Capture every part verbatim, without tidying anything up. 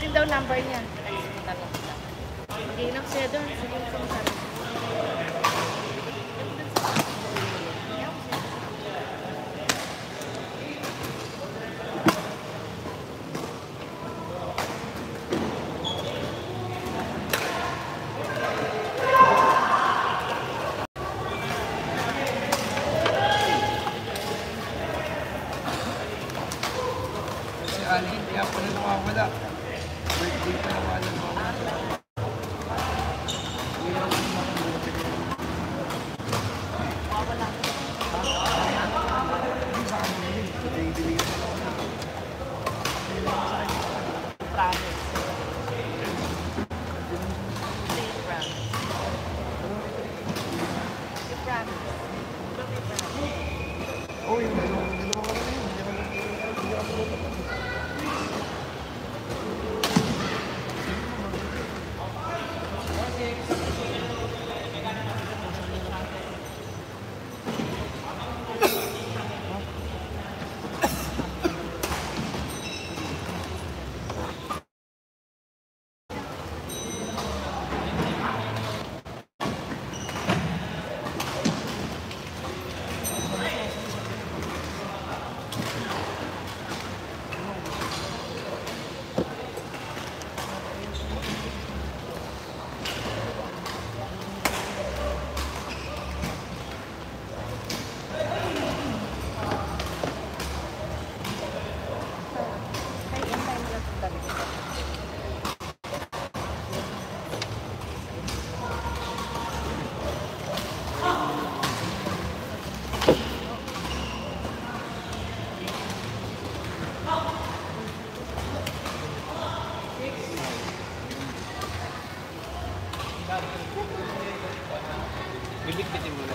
din daw number niya. Hindi na siya doon. Sige mo kung saan. Kaya pala nakawala. Birthday pa nawala nakawala. Nakawala. Sa akin na yun. Biling-biling na nakawala. Promise. Please promise. You promise. Oh, yun. Dalawa ko na yun. Hindi ako nakawala. Bibit-bitin muna.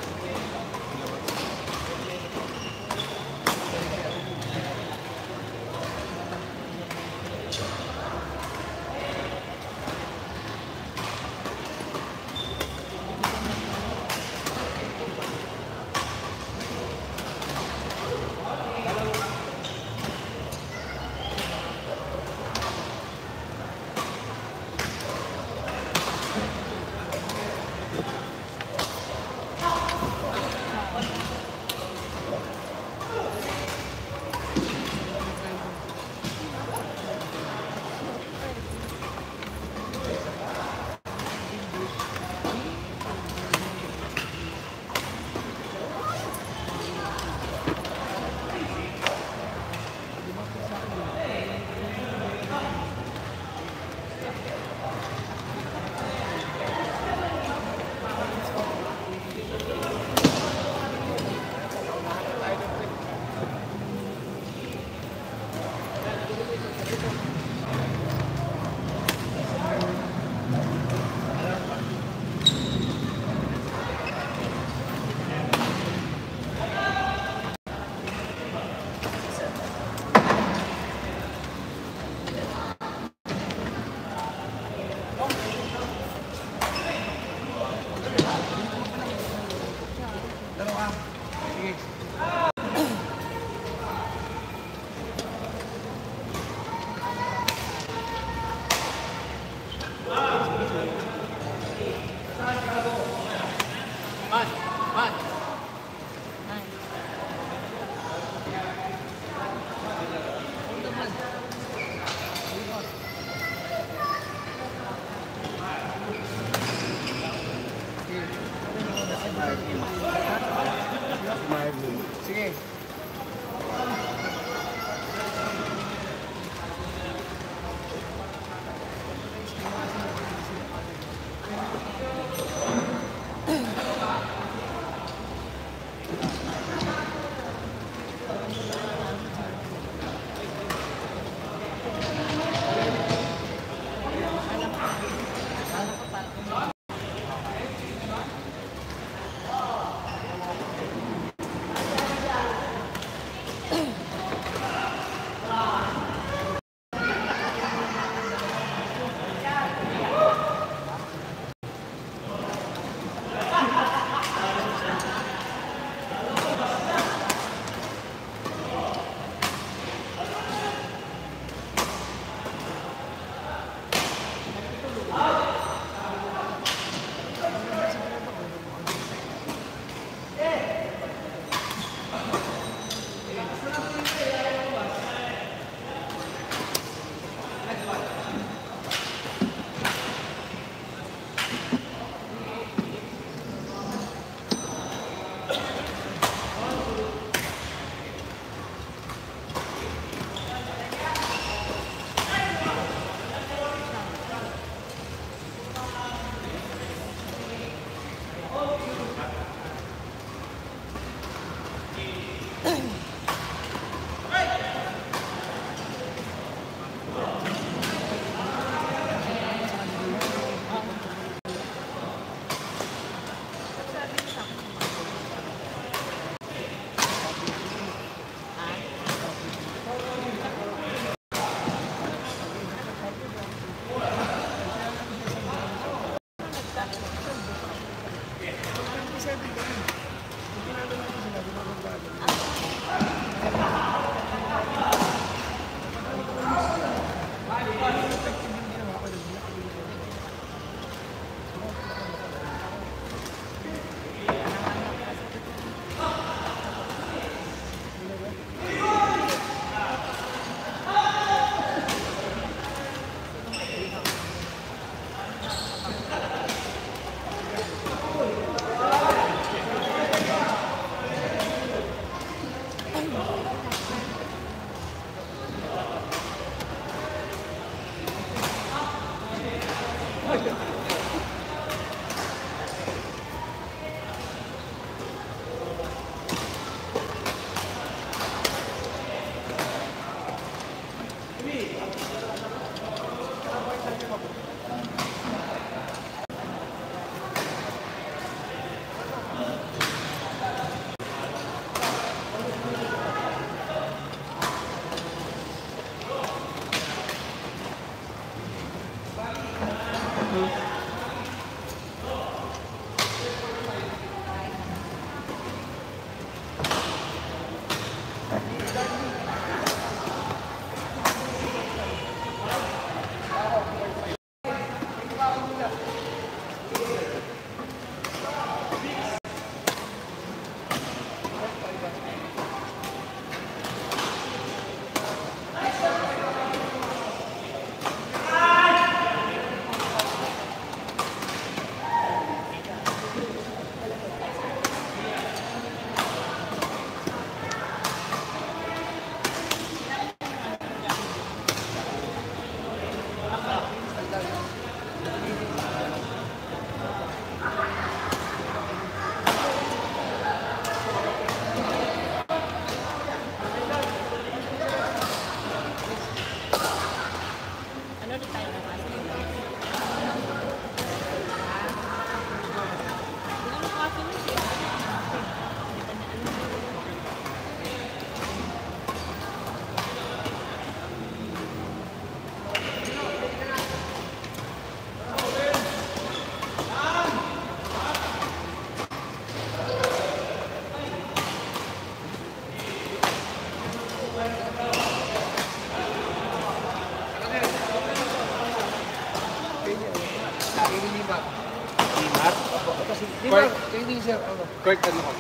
Quick and long. Thank you.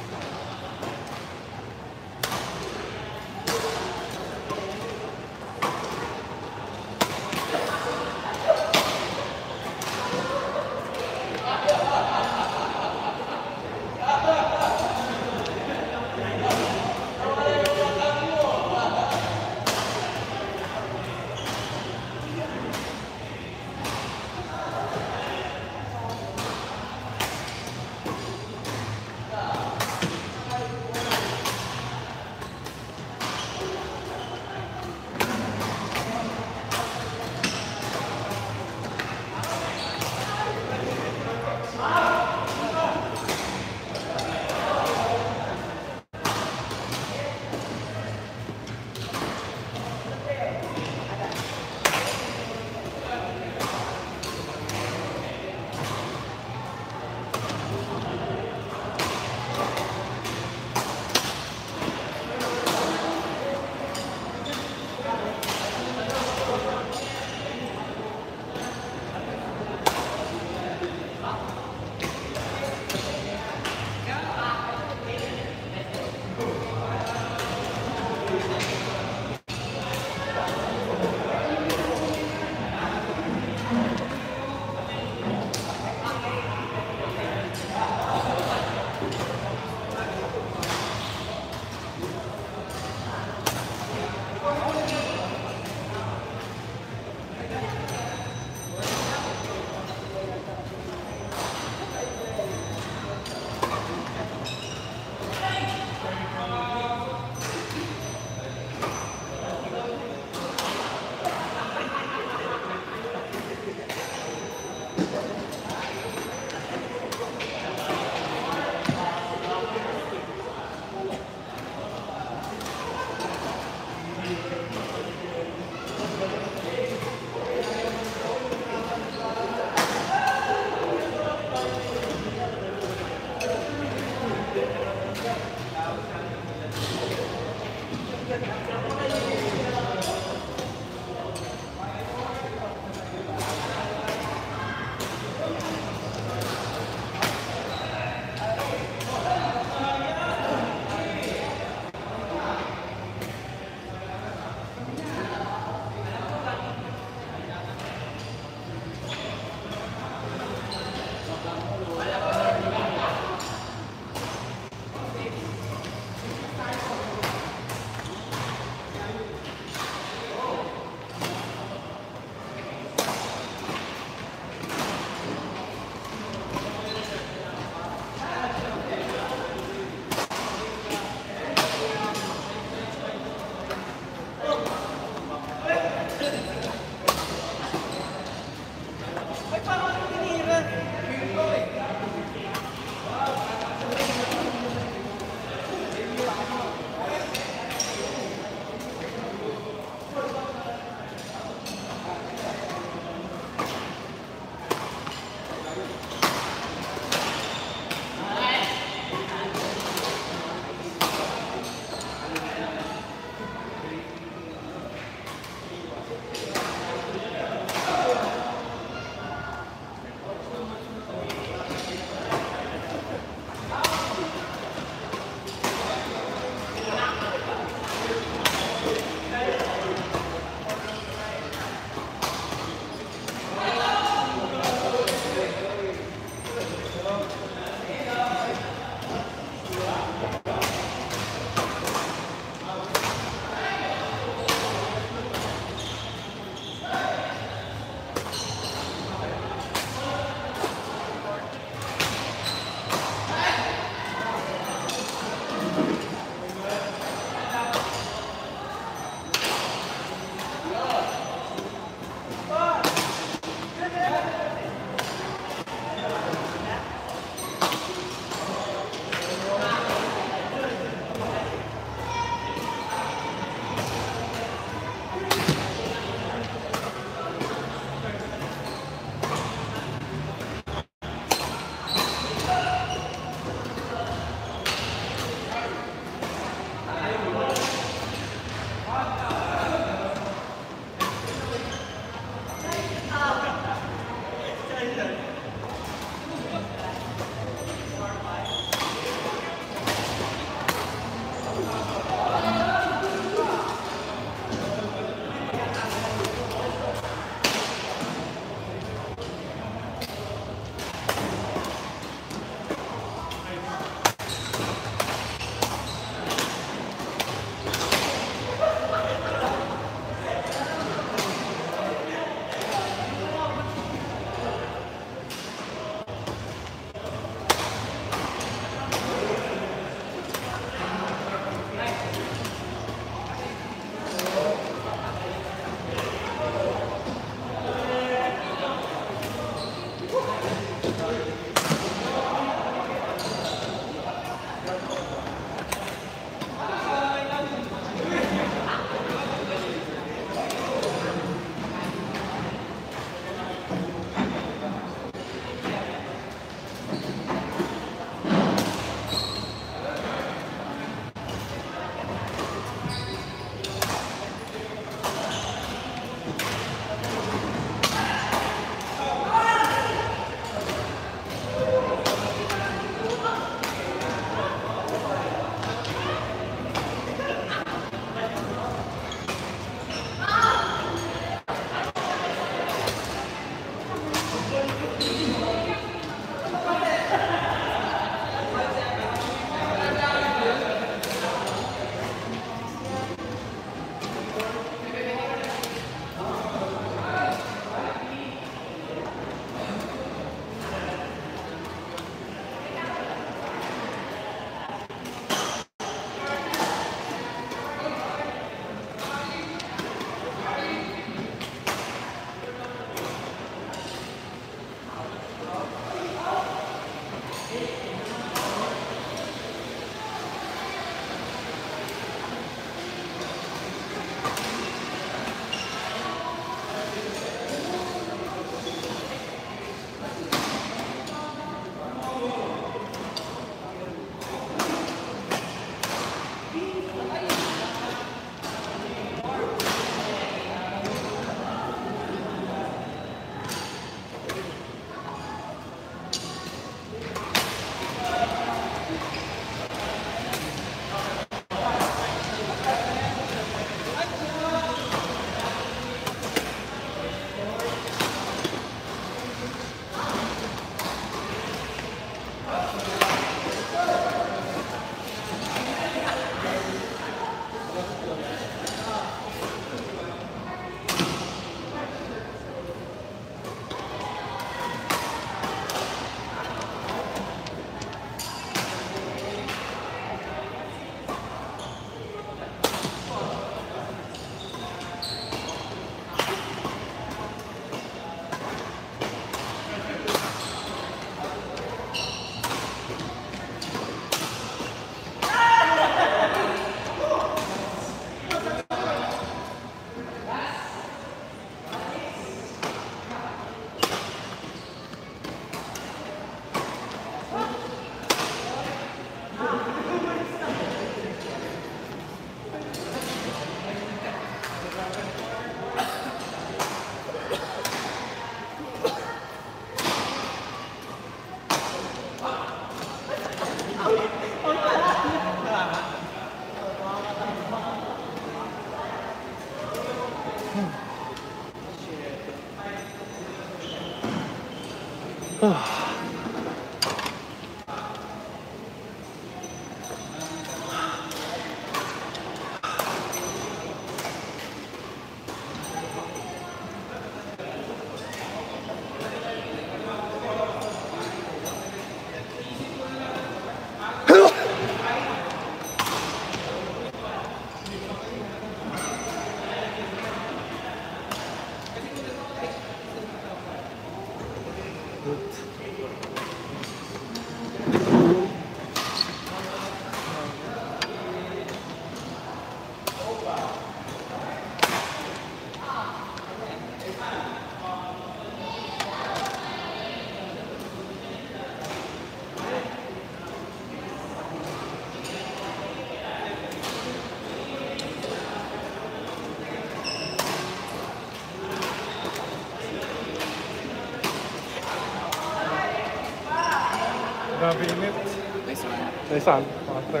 第三，哇塞！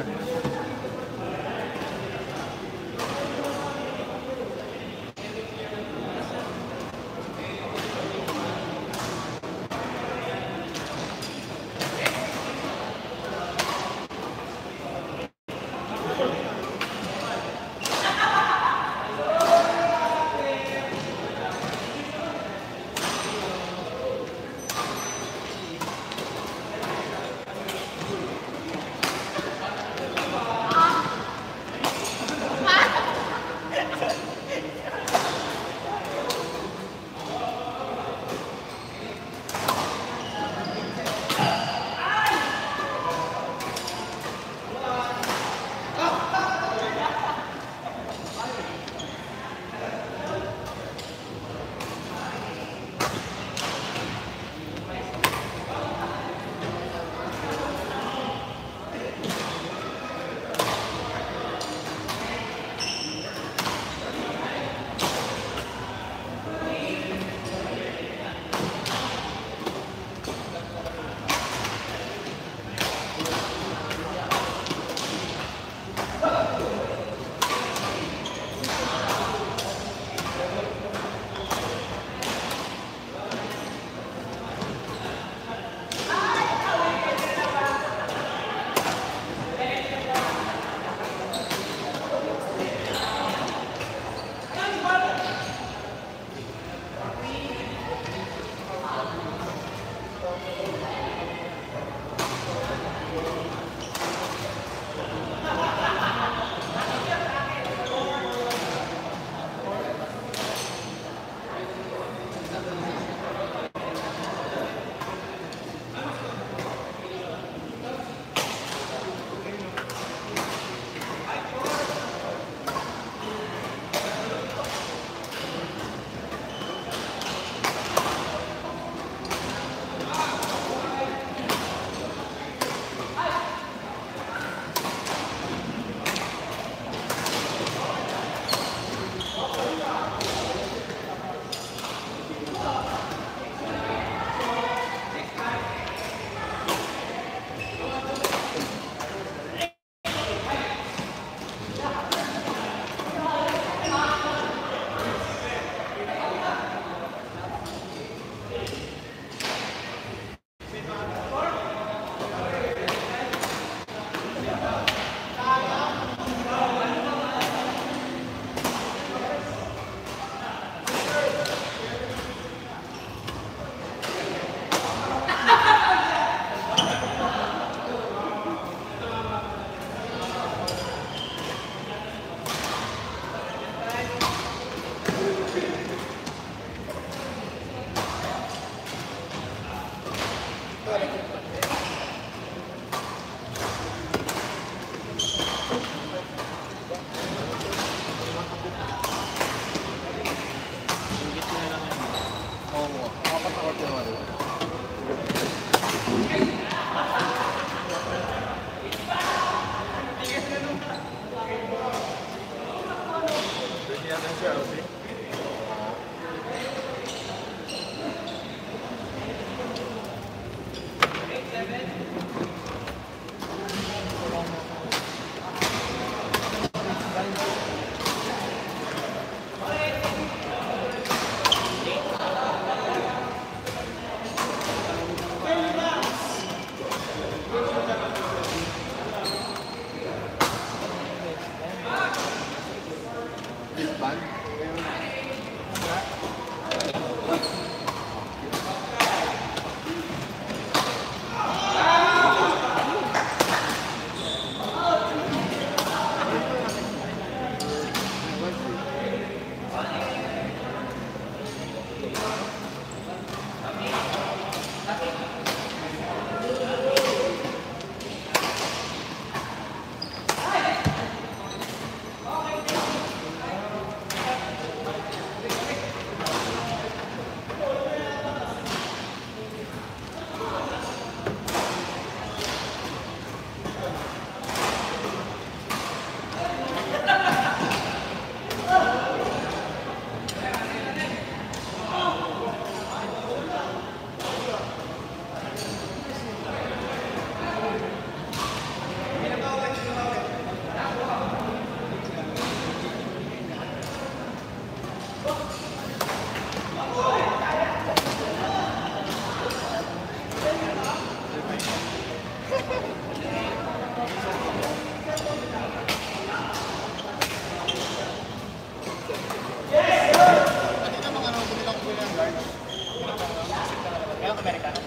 È un americano.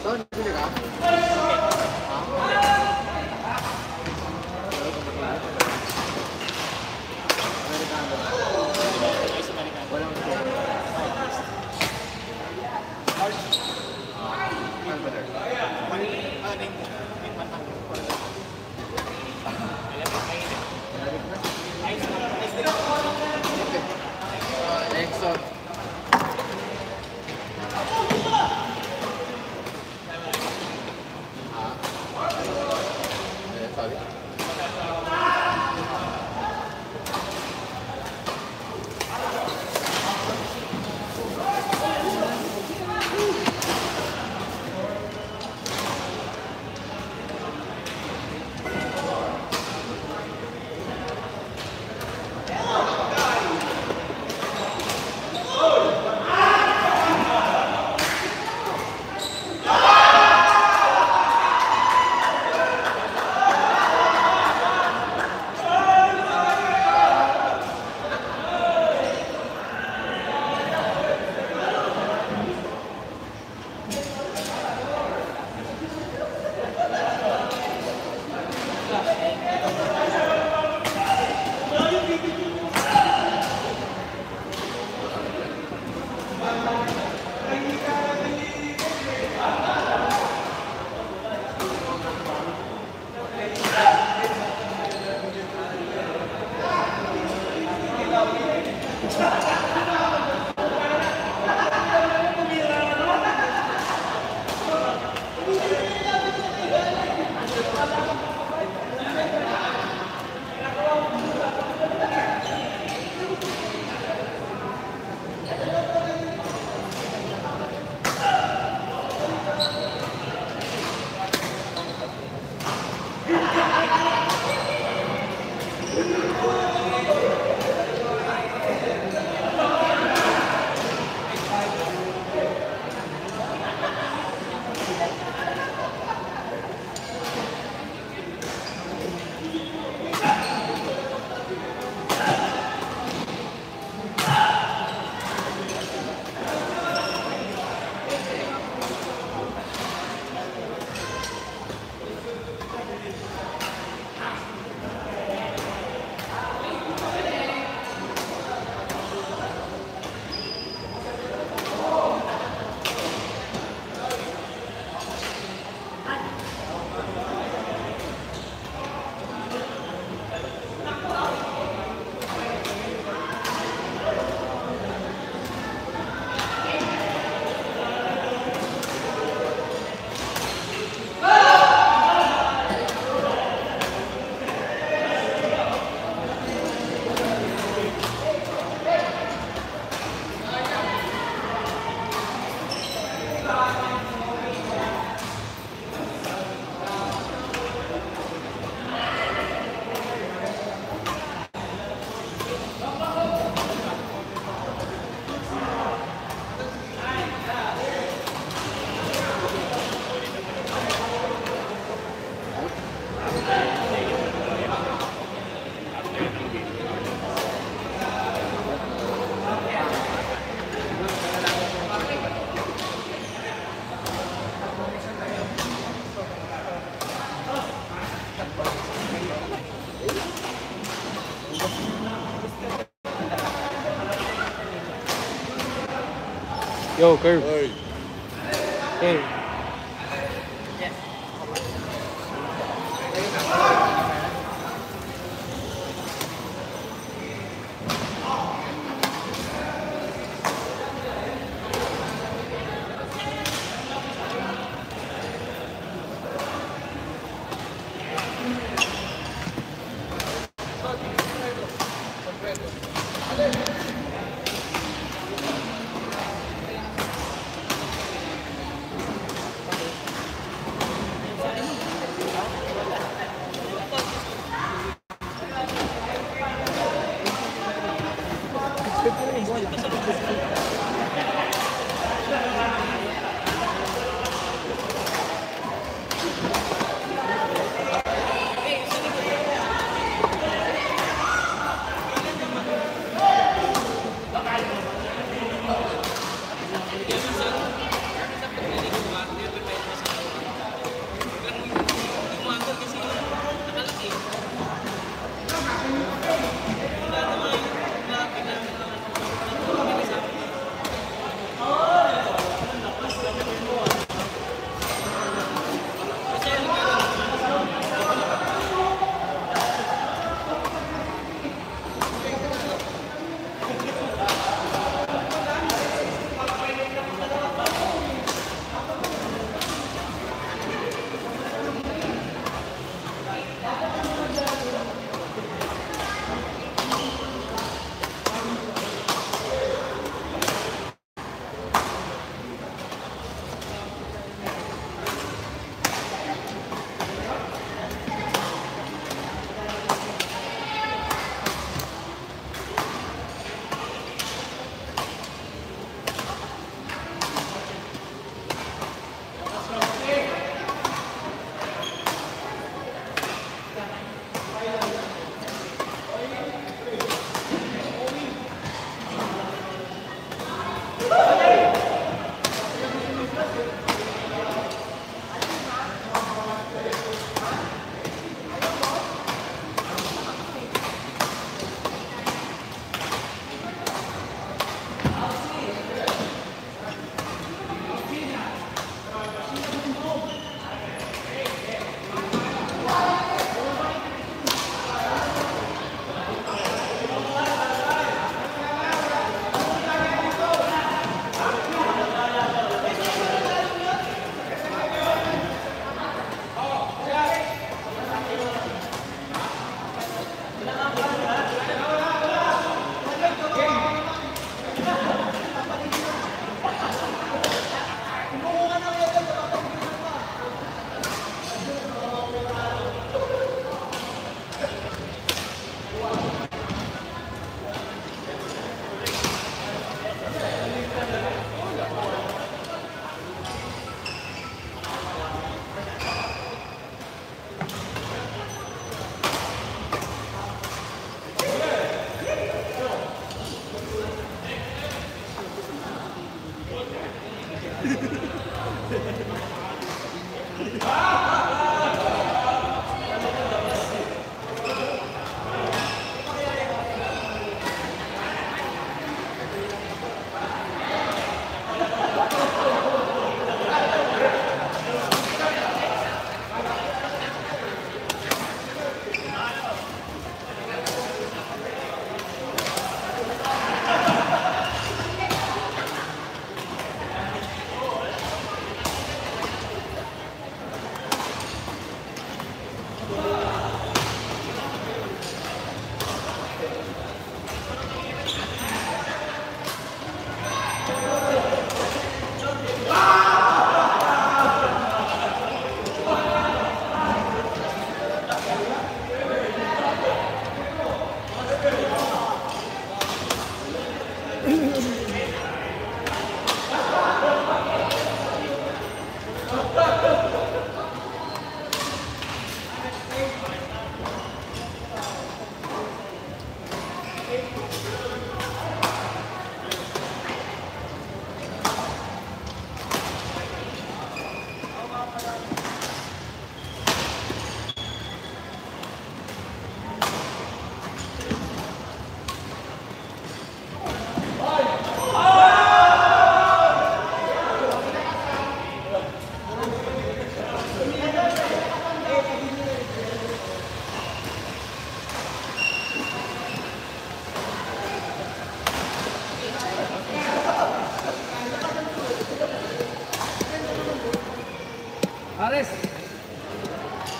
Sono giudicato. Yo, Curve. Hey. Hey.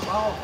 Thank you.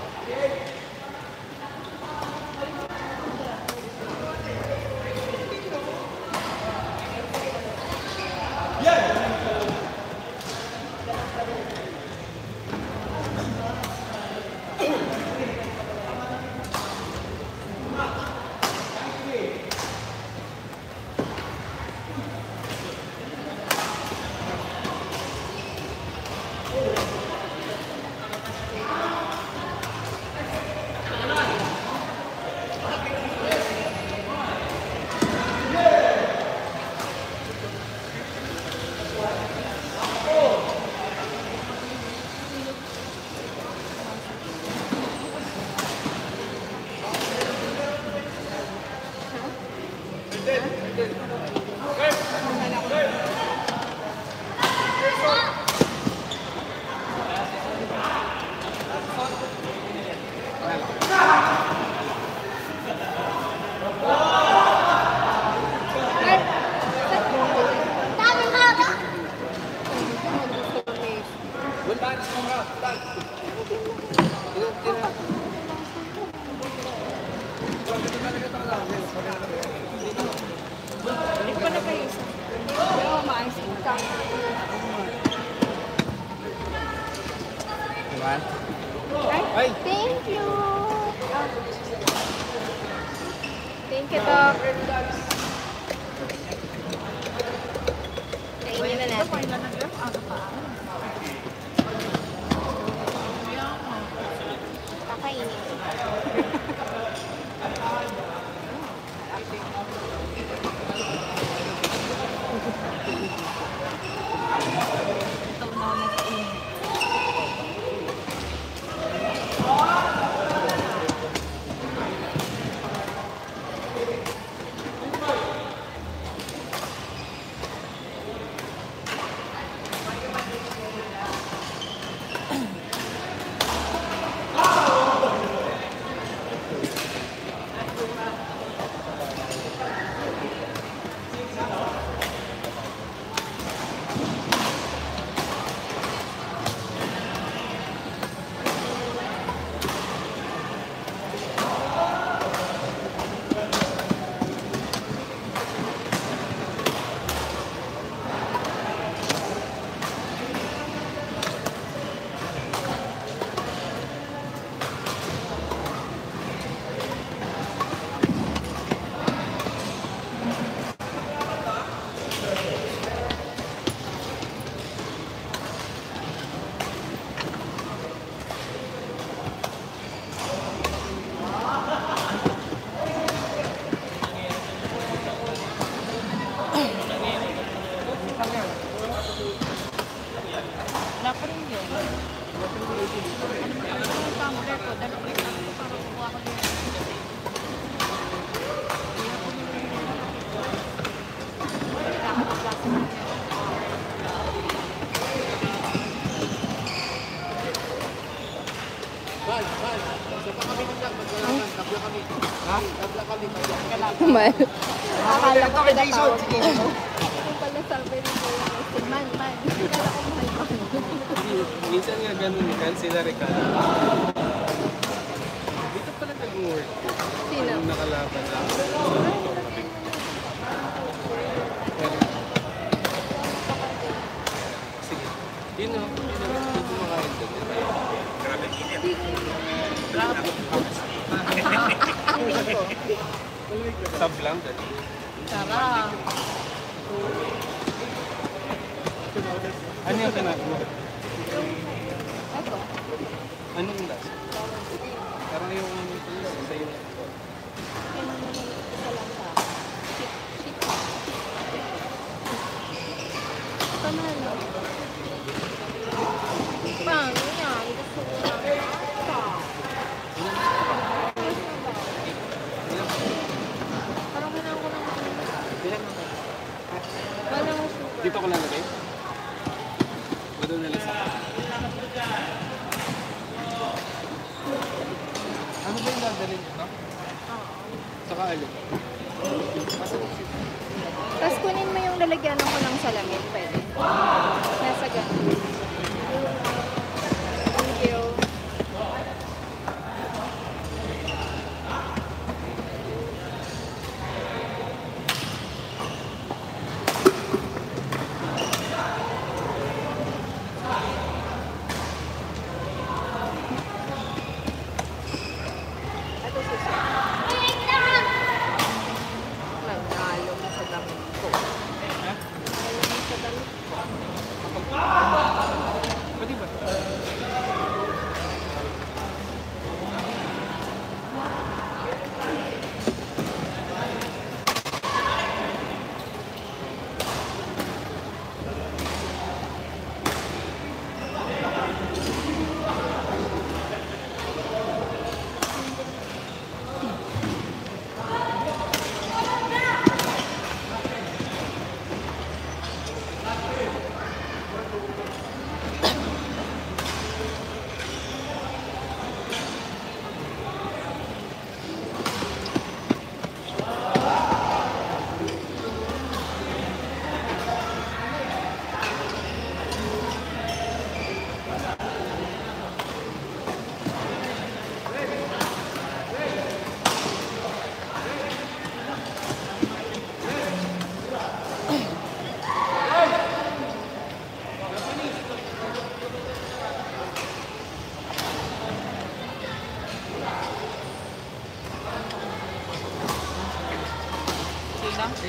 isa.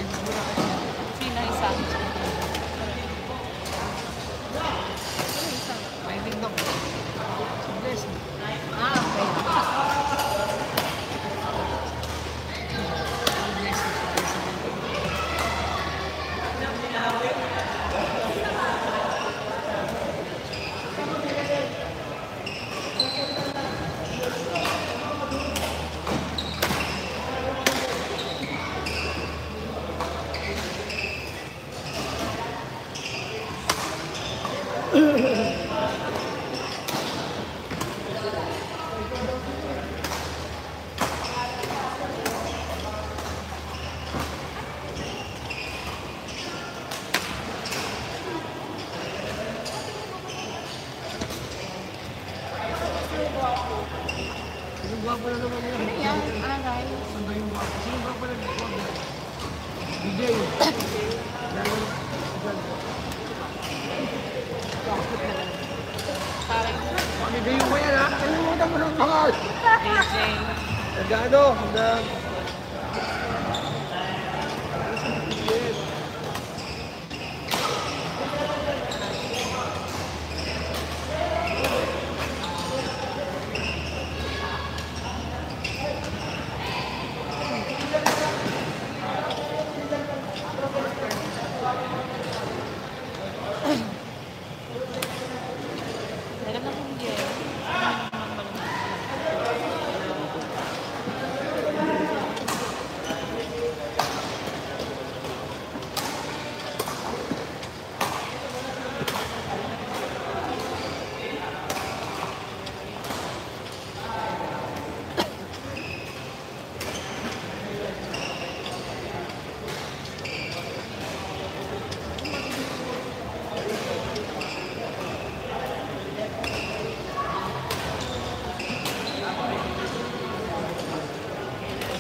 Free na isa. May TikTok. Ah, okay.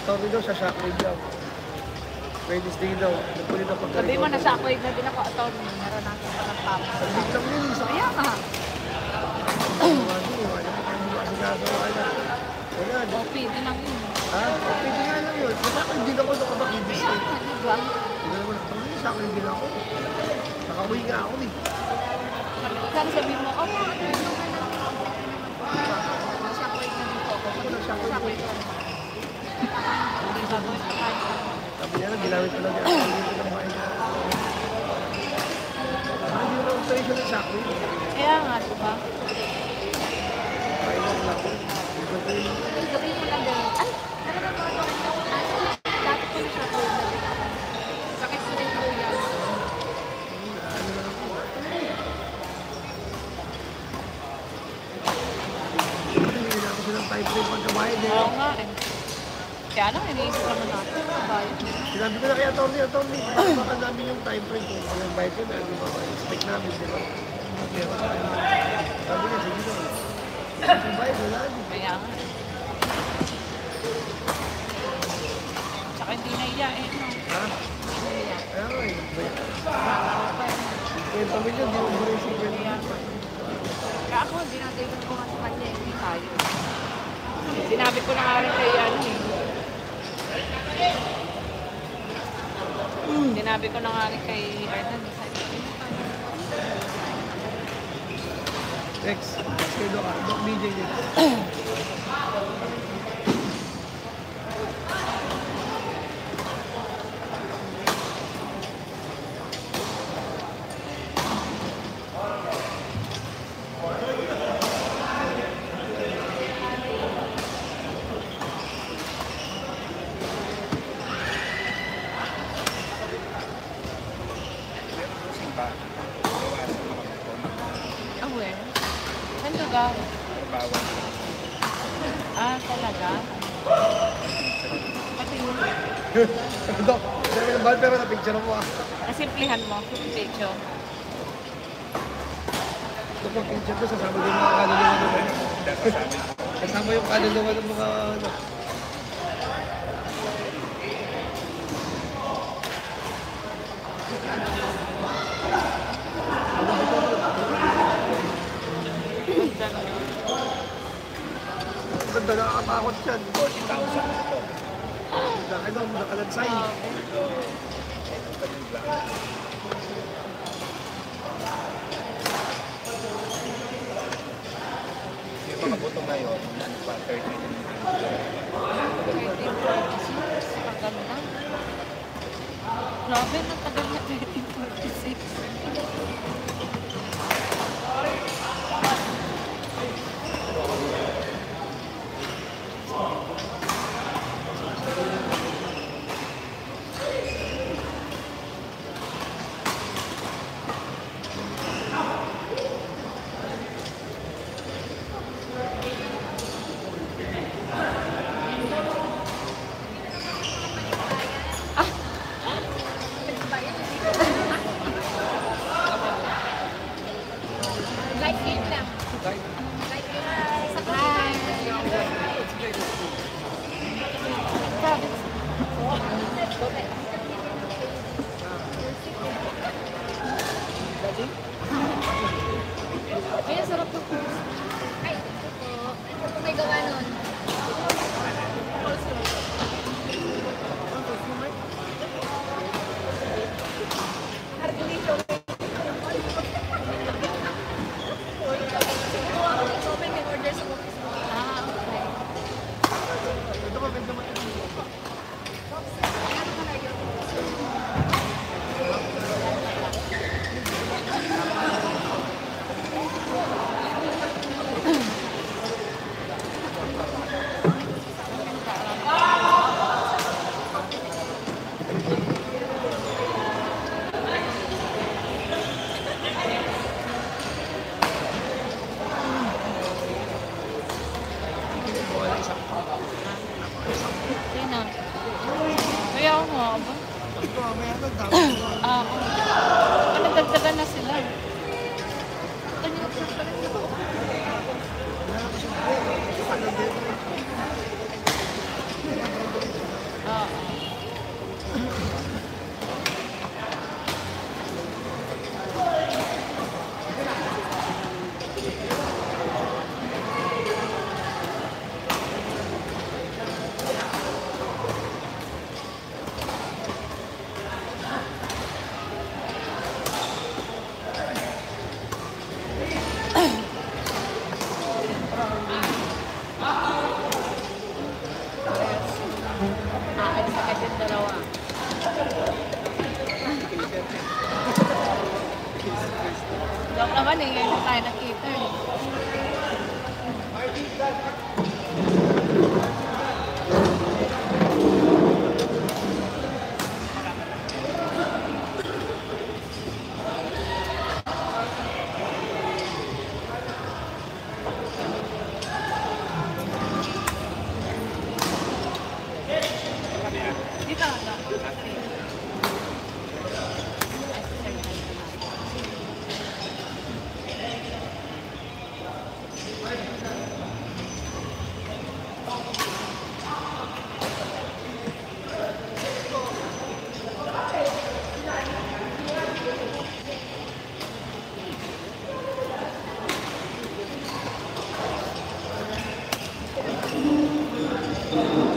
Sabi daw, sasakawid daw. Wednesday daw. Nagpulit ang pagkarikot. Sabi mo, nasakawid na din ako. Ito, naranasan pa ng papa. Sabi lang yun, isa kaya ka. O, pwede lang yun. Ha? O, pwede nga lang yun. Nasakawid din ako sa kapag-ibis. Kaya nga, di ba? Hindi naman, nasakawid din ako. Nakawin nga ako eh. Saan sabi mo, o, nakakawid na lang ako. Nasakawid na dito ako. Nasakawid na ako. Sabi niya na, gilawin ko lang yan. Hindi ko kumain na. Hindi ko lang tayo siya ng sakwi. Kaya nga, diba? Kain lang ako. Hindi ko tayo lang. Sabi niya lang gano'n. Ay! Talagang gano'n ako. Dati ko na siya ko. Sakit ko rin ko yan. Ano lang ako. Hindi na ako silang type three pagkabayad eh. Oo nga eh. Kaya ano, iniisip naman natin. Sinabi ko na kay Atty. Atty. Baka namin yung time frame kung anong bayad ko na. Ano ba? Expect namin, di ba? Sabi niya, sige naman. Yung bayad, wala namin. Kaya nga. Tsaka hindi naiyain, no? Ha? Hindi naiyain. Kaya nga, yung bayad. Kaya yung pamilya, di mo rin si Gwen. Kaya ako, dinadayin ko nga sa kanya, hindi tayo. Sinabi ko na nga rin kay ano, eh. Sinabi ko na nga rin kay Arden. Rex, Rex kay Doc, Doc B J dito. Simplihan mo, picture. Ito pag picture ko, sasama din mga kaluluwa ng mga. Sasama yung kaluluwa ng mga ano. Ganda, nakakatakot siya. forty thousand ito. Ano mo nakalansay? Yung mga buto ngayon, ano ba? thirty-two forty-six. Tagal na. Grabe, natagal na thirty forty-six. Thank you.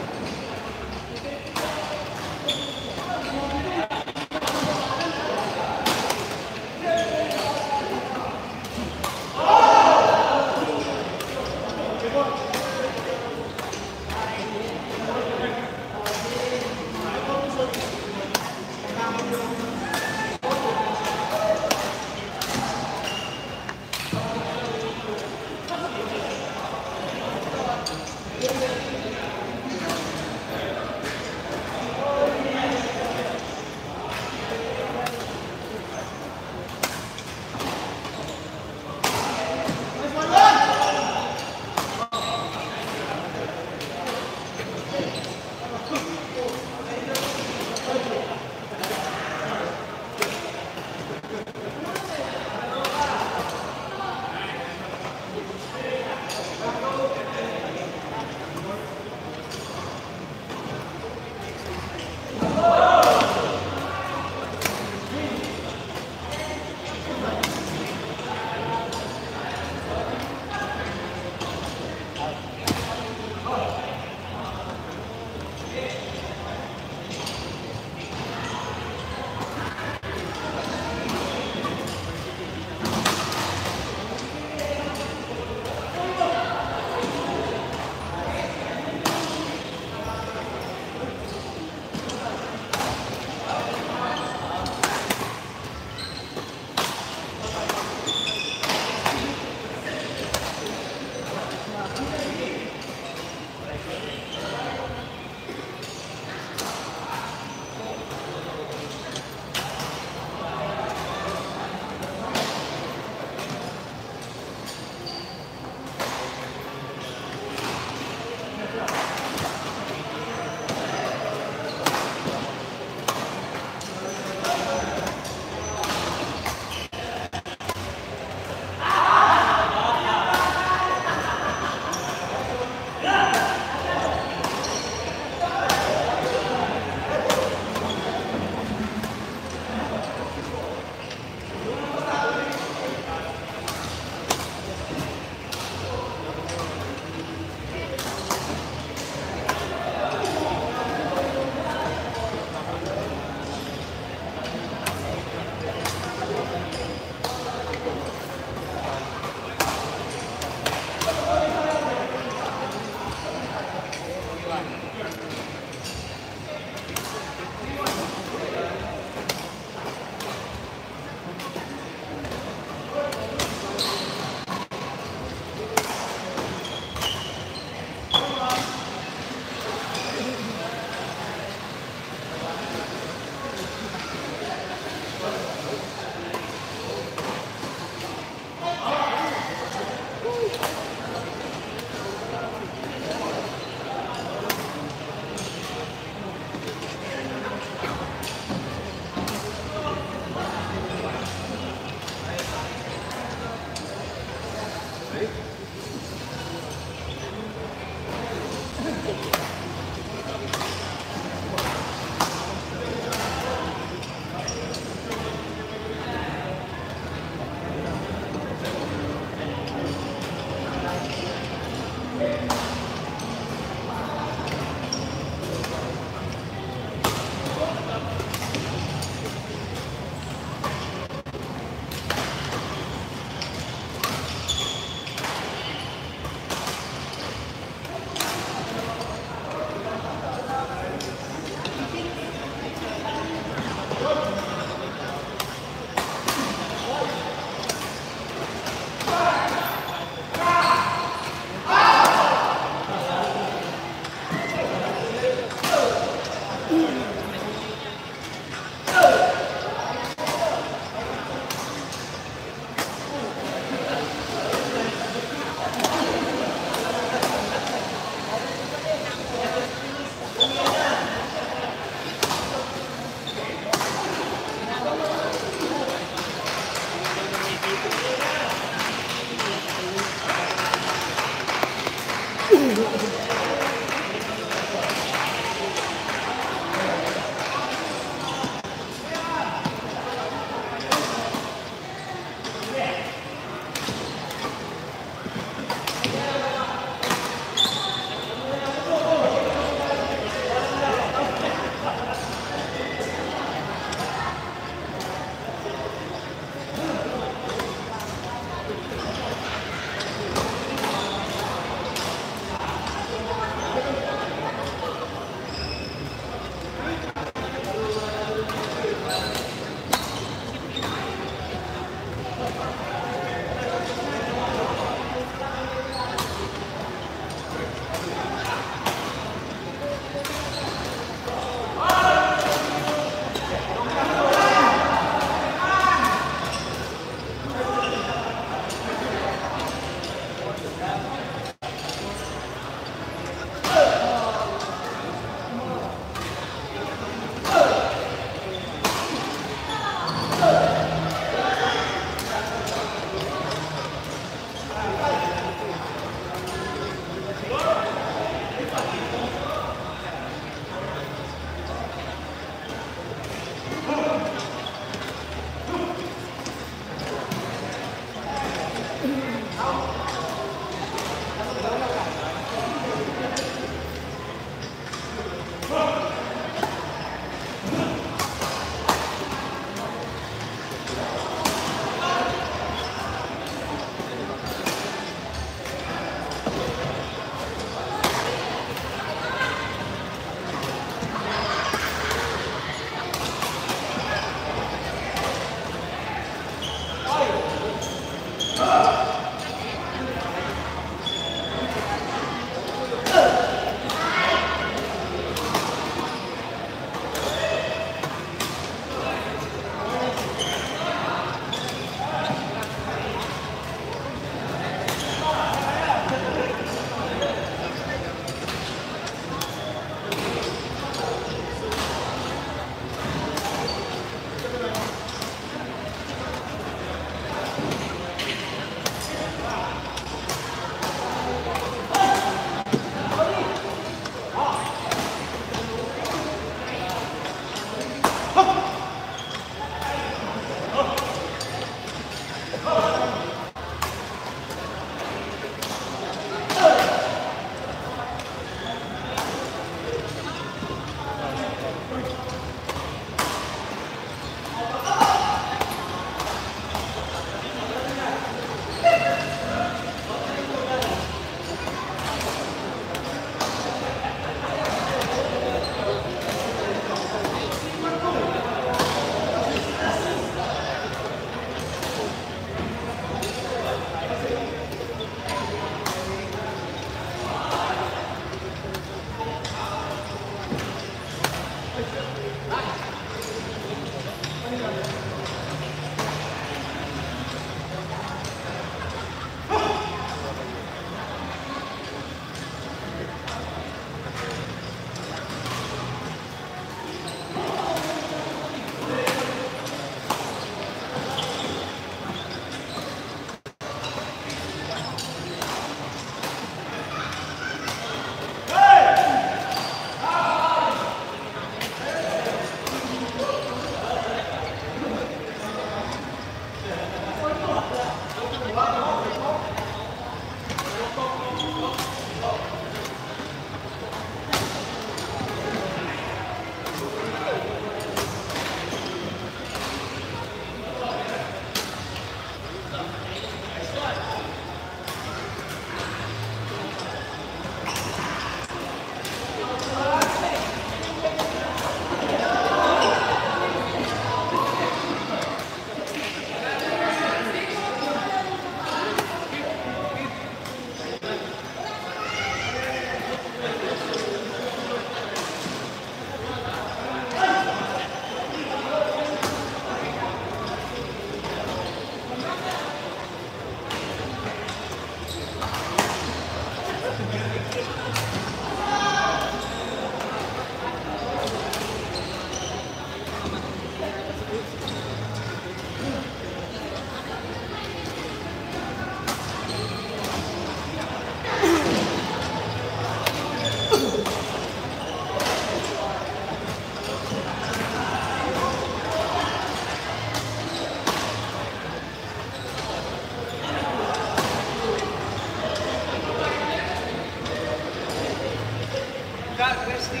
Cut, Wesley.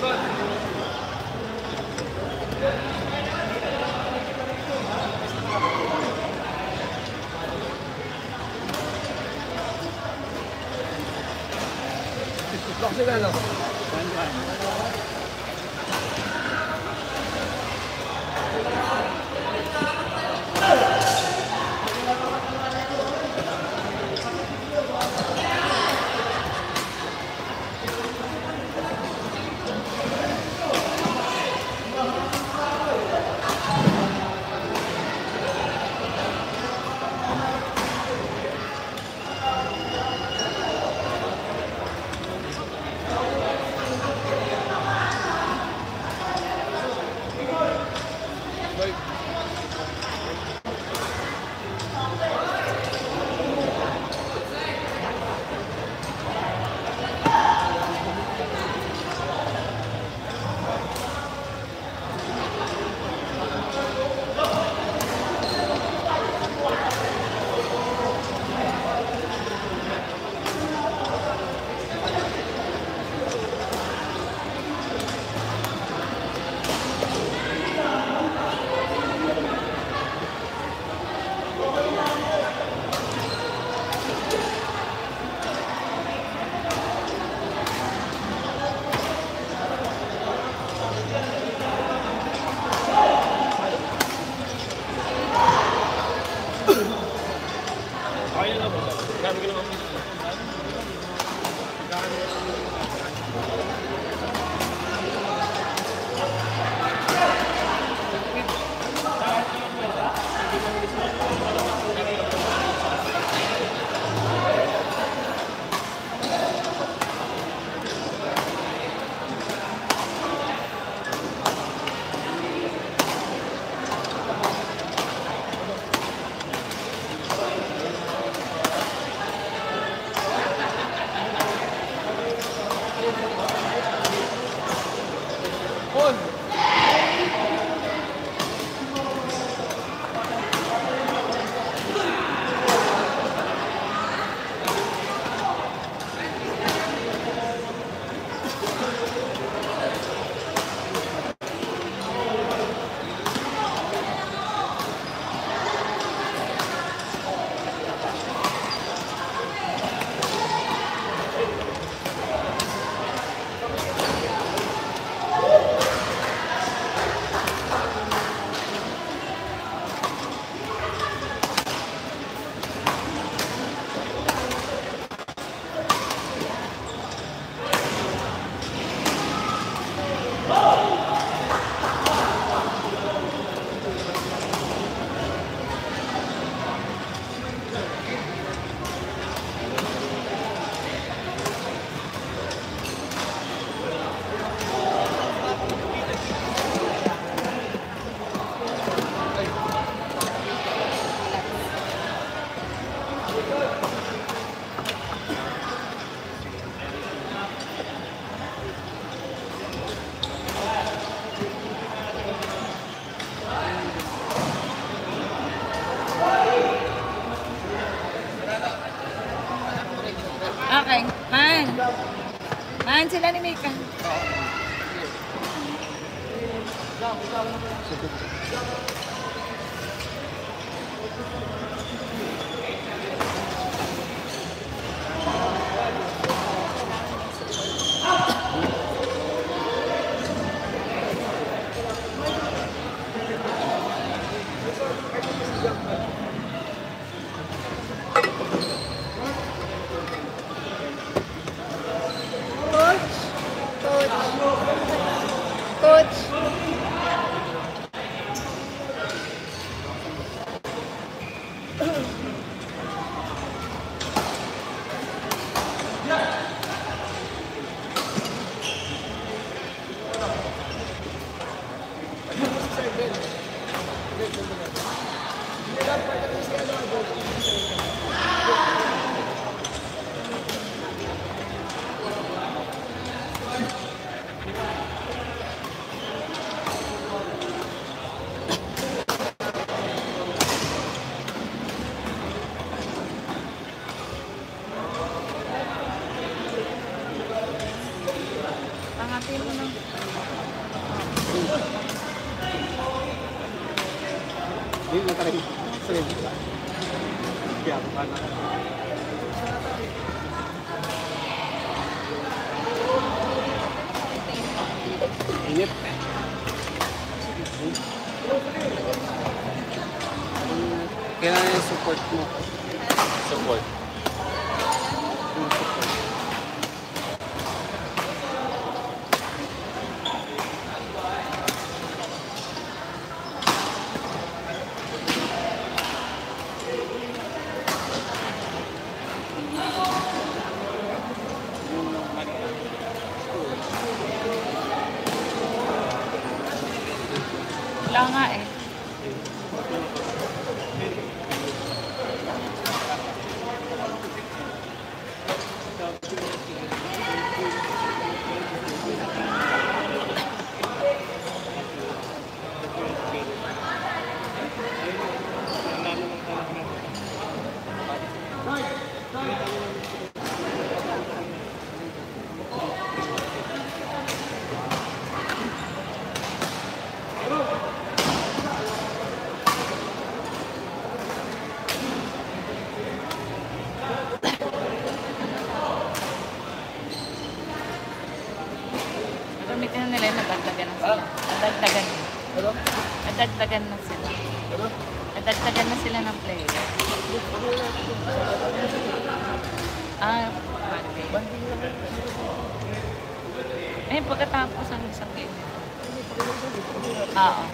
Good. Doch nicht anders. Sila ni Mika. Coach. Angatin mo na. Hindi na talaga. Salim. Kaya pa na. Inip. Kailangan yung support mo. Support. Wala nga eh. Gamitin na nila yung nadagdagan na sila. Nadagdagan na. Nadagdagan na sila. Nadagdagan na sila ng player. Ah, banding. Eh, pagkatapos ang isang game. Oo.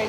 Ay,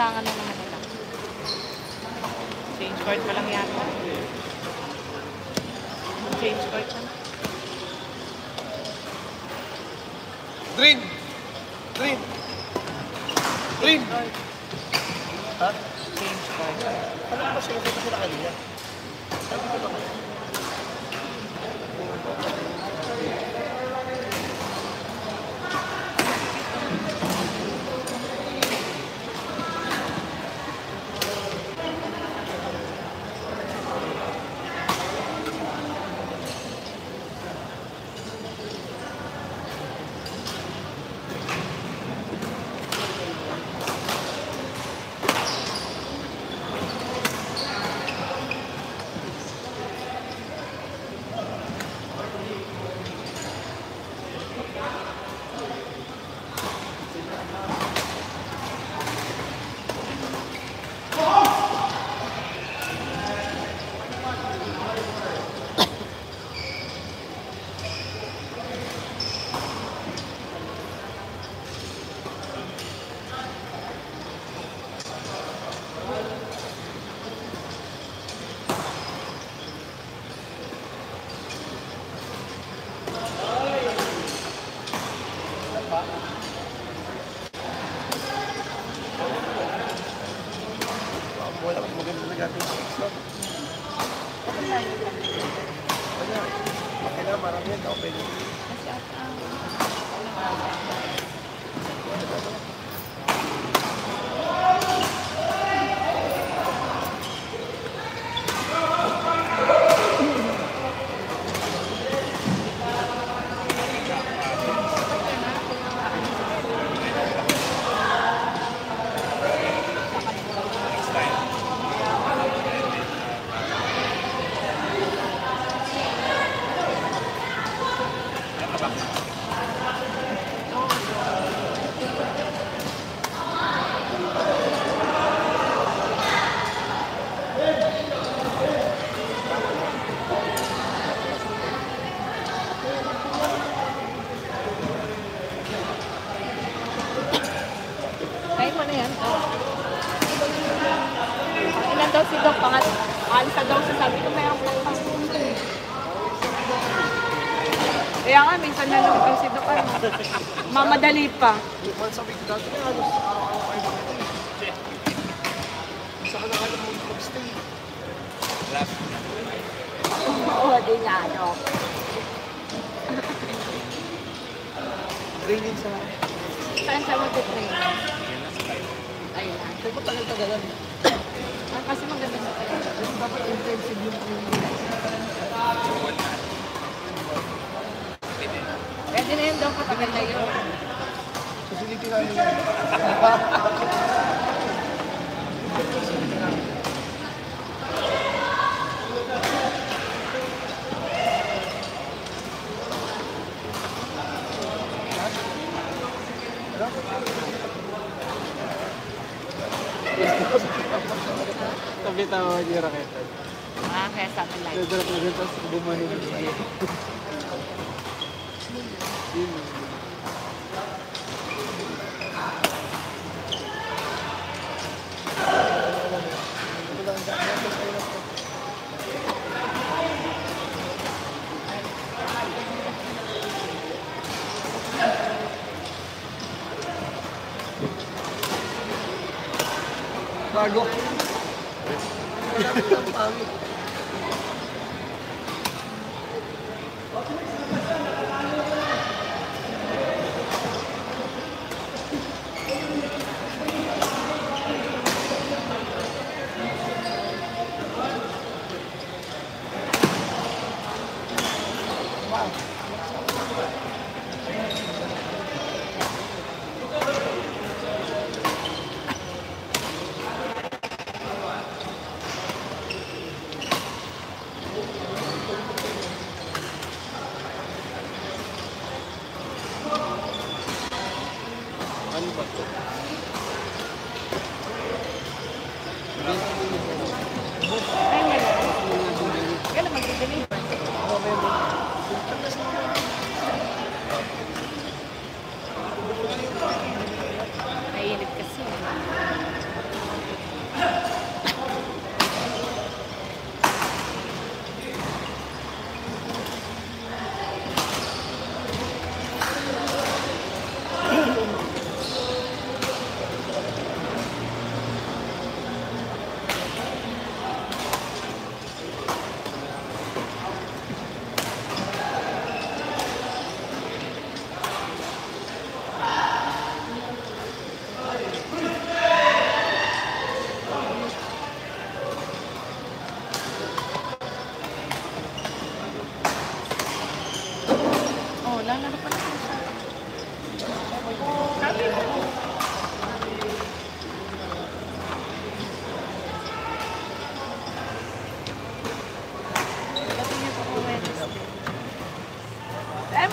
Kailangan na naman nila. Change card pa lang yata. Change card pa lang. Green! Green! Green! Ha? Change card. Ano ba siya? Ito sila kanina. Sabi ko ba? Mamadali pa. Oo, di nga, ano. Training sa... Saan siya mag-training? Ayun na. Kaya ko palang tagalan. Kasi maganda na pala. Kasi dapat intensive yung training. Pwede na yun daw, patagal na yun. Kasi dito Tapi tahu aja raketan. Ah, kayak satelit. Terus terus bumahin. Ini. Bago.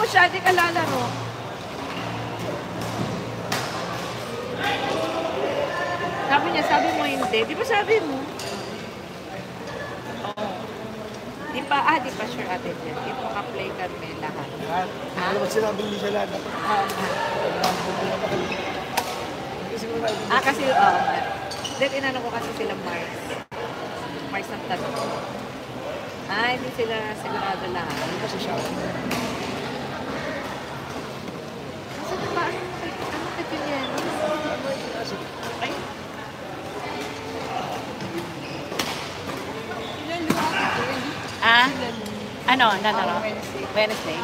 Masyado ka lalaro. Sabi niya, sabi mo hindi. Di ba sabi mo? Oh. Di pa, ah, di pa sure ate niya. Di pa ka-play kami lahat. Alam mo, sinabi niya siya lahat. Ah, kasi, oh. Then, inano ko kasi sila Mars. Mars ng tanong. Ah, hindi sila sigurado lahat. Hindi pa siya. Ah, ano? No, no, no. Wednesday.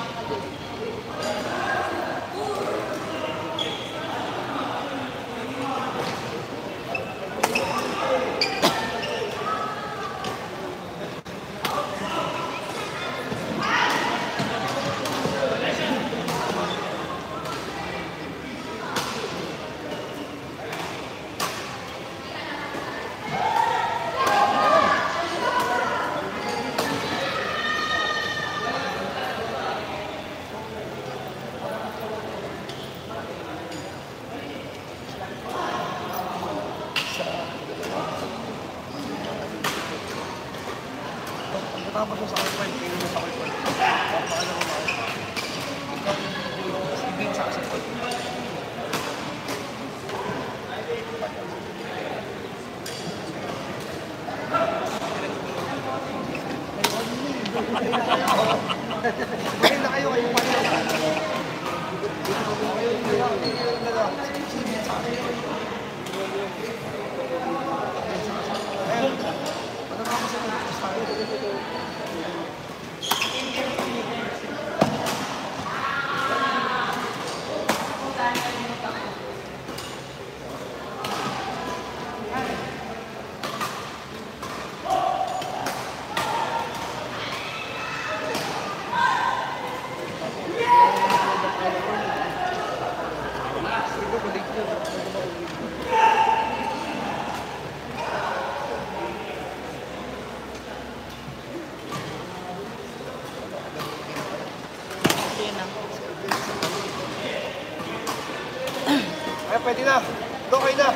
Okay na.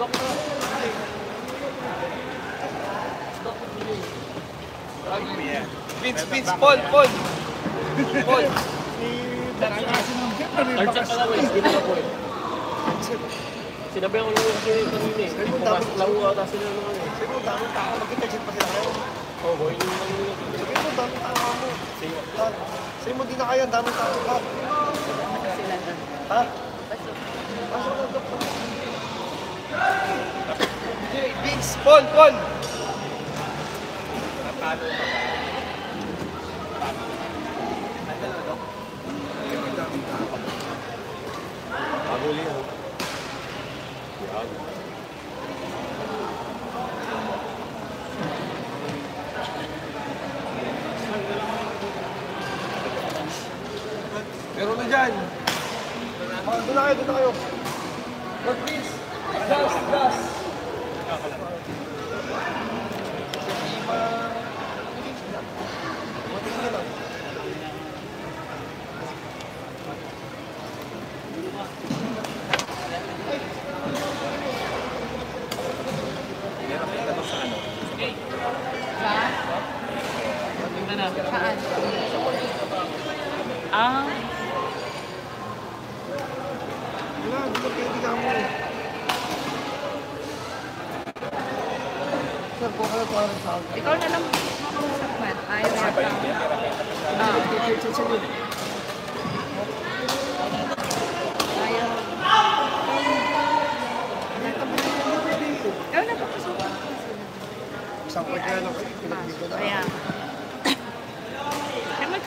Dok na. Dok na. Vince, Vince, Paul, Paul. Paul. Archie pala ko eh, ginawa ko eh. Sinabi ako nung sinin kanina eh. Pumasok lang ko ata sila naman eh. Sabi mo, daming tao. Magkita-check pa sila kayo. Oo, boy. Sabi mo, daming tao mo. Sabi mo, di na kaya. Daming tao ka. Ha? Pasok lang, Dok. Vince, Paul, Paul. Paano ba? Paguli ho. Yag. Pero na dyan. Doon na kayo, doon na kayo. But please, gas, gas. Ah. Wala, gusto kayo di kamo. Sir, po kayo parang saan. Ikaw na lang makausap man. Ayaw na ka. Ah, okay. Ayaw. Ayaw na pagkasupan ko sila. Isang pagkaya lang. Ayaw.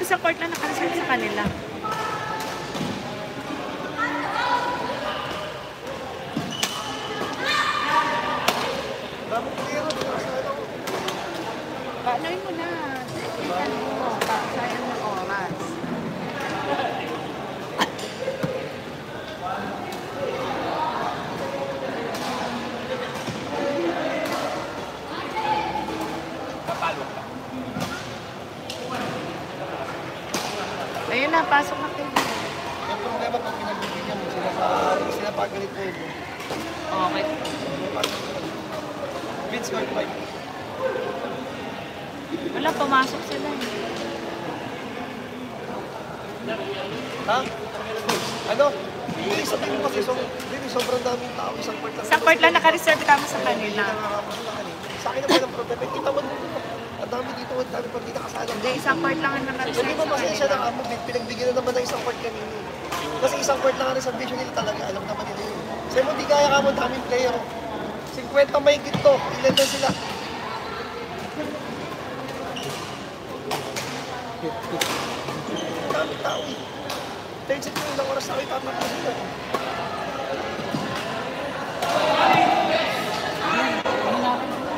Sa court na nakaresign sa kanila. Paanoin mo na. Sayang mo. Sayang ng oras. Ayun na, pasok na kayo. Yung problema pag pinagbibigyan mo sila sa sila pagalit ko yun. Okay. Vince, mag-bike. Wala, pumasok sila. Ha? Ano? Hindi, sa tingin kasi sobrang daming tao. Isang part lang. Isang part lang, nakareserve kami sa kanila. Sa akin naman ang problema. Kita mo dito. Ang dami dito, ang dami pag di nakasalang. Hindi, isang part lang ang nakaresign sa kanila. Hindi ba masensya na kamo, pinagbigyan na naman ng isang part kanina. Kasi isang part lang ang reservation nila talaga, alam naman nila yun. Kasi mo, di kaya kamo, daming player. fifty may gito, ilan na sila. Daming tao eh. thirty-two lang oras na kayo, papakasin na.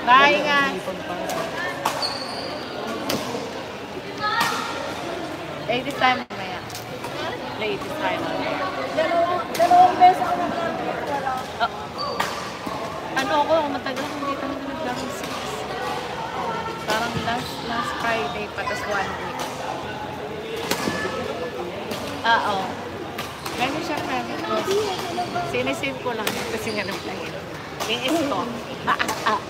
Bye guys! Latest time mamaya. Latest time mamaya. Dalawang beses ako nag-lagay. Ano ako? Matagal hindi ka nag-lagay six. Parang last last Friday patas one week. Ah, oo. Meron siya credit ko. Sinisave ko lang kasi nga nag-lagay. Linis ko. Ah, ah, ah.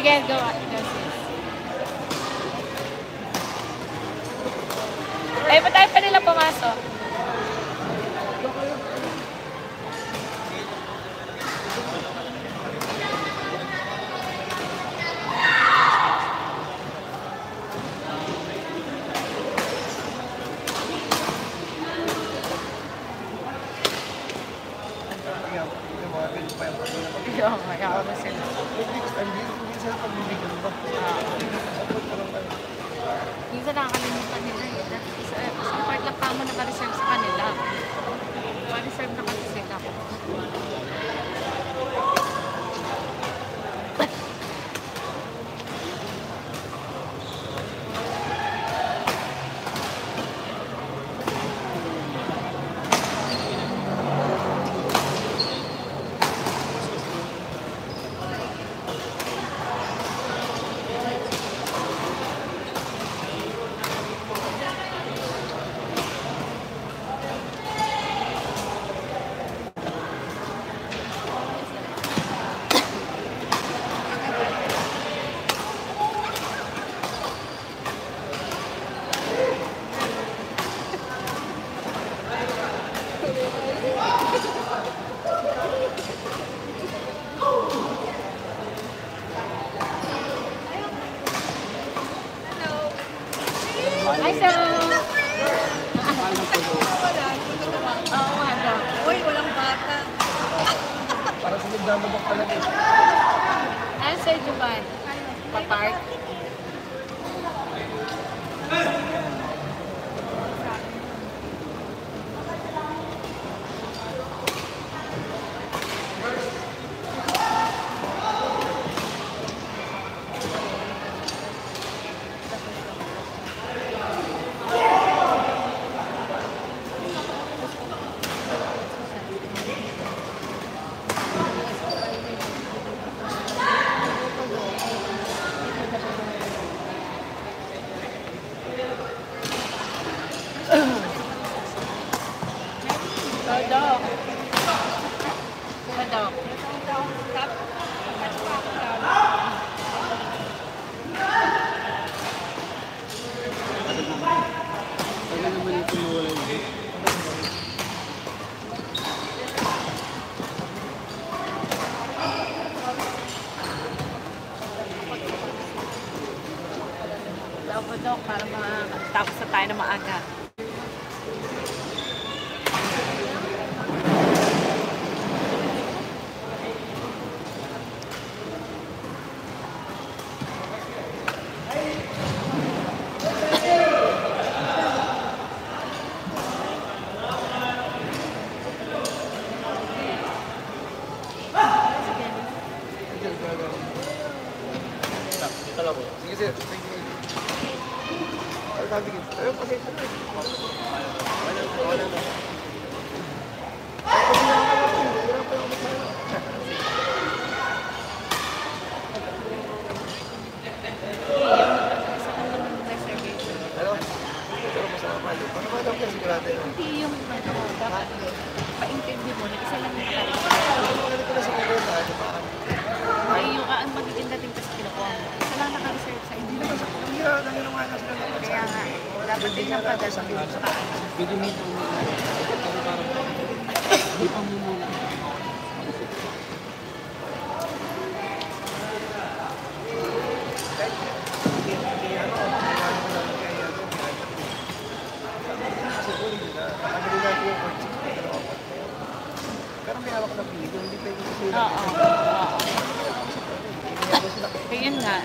You guys go out. Eh, ba't tayo pa nilang pumasok? Oh my God, I'm sorry. Minsan nakakalimutan nila eh. Isang part lang pa mo naka-reserve sa kanila. Naka-reserve na kasi sila. Thank you. Ay, so... Oo, ano. Uy, walang bata. Para sa nagdamabak talaga. Ano sa Juban? Papark? Para matapos na tayo na maaga. Sige, sige. Sabi ko, ayun kasi ito na. Wala na, wala na. Hello? Pero masama pala. Paano ba daw kasi grabe? Hindi yung ano, dapat paintindi mo na isa lang na kaya. Ano ba dito na sa mga tayo? Ay, yung kaan magiging dating kasi kinukuha mo. Isa lang naka-reserve sa hindi naman sa kaya nga, dapat din ang pagdala sa akin. Pwede nito. Hindi pa muna. Pero may hawak na pili. Hindi pwede kasi. Oo. Kaya nga.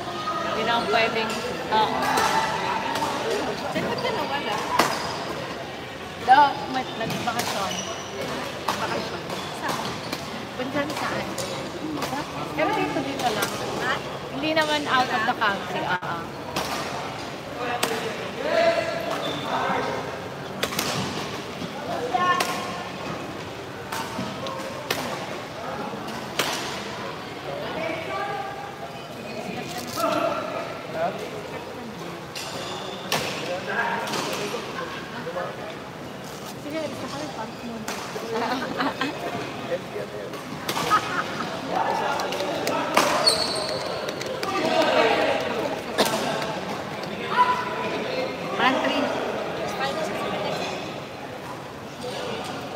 Hindi na ang pwedeng... Oo. Saan ka na wala? Do, nagbakasyon. Bakasyon? Saan? Punsan saan? Pero dito dito lang. Hindi naman out of the country. Oo.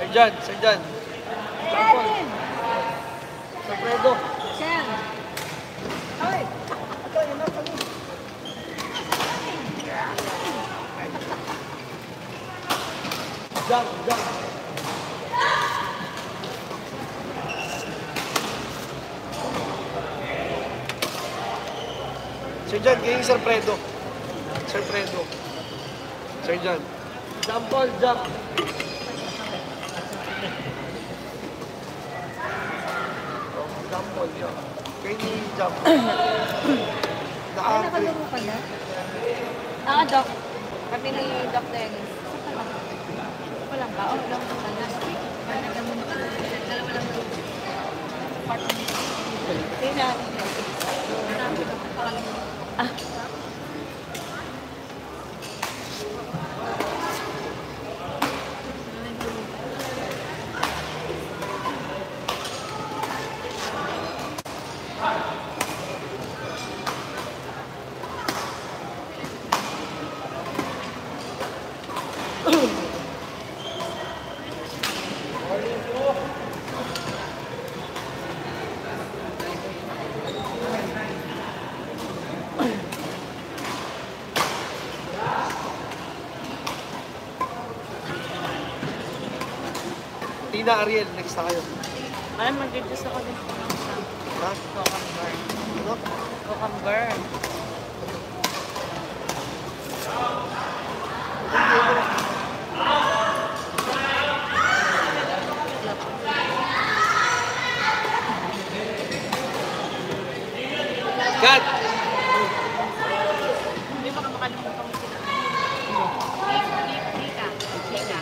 Sergeant, Sergeant. Sergeant! Sergeant! Sergeant! Ay! Ito, yun lang kami. Sergeant, Sergeant. Sergeant, kayong Serpredo. Serpredo. Sergeant. Sampol, Jack. Jampol yun. Kaya ni Jampol. Ay, nakalaro ka na? Ah, Doc. Kami na yung Doc Dennis. Wala ba? O, Doc. Last week. Nagamunod ka na. Dalawa lang doon. Part of it. Kaya na. Marami ka pa lang. Ah. Thank you. Tina, Ariel, next na kayo. Ay, mag-reduce ako din po. Ha? Cucumber. Ano? Cucumber. Cut! Hindi baka makalimutan mo sila. Tika. Tika.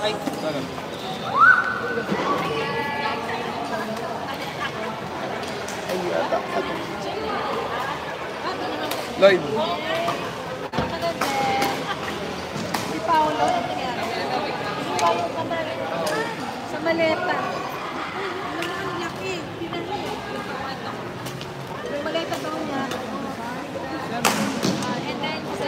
Ay, talaga. Lloyd. Si Paolo. Si Paolo Kamari. Sa maleta. Ang laki. Maleta daw niya. And then, sa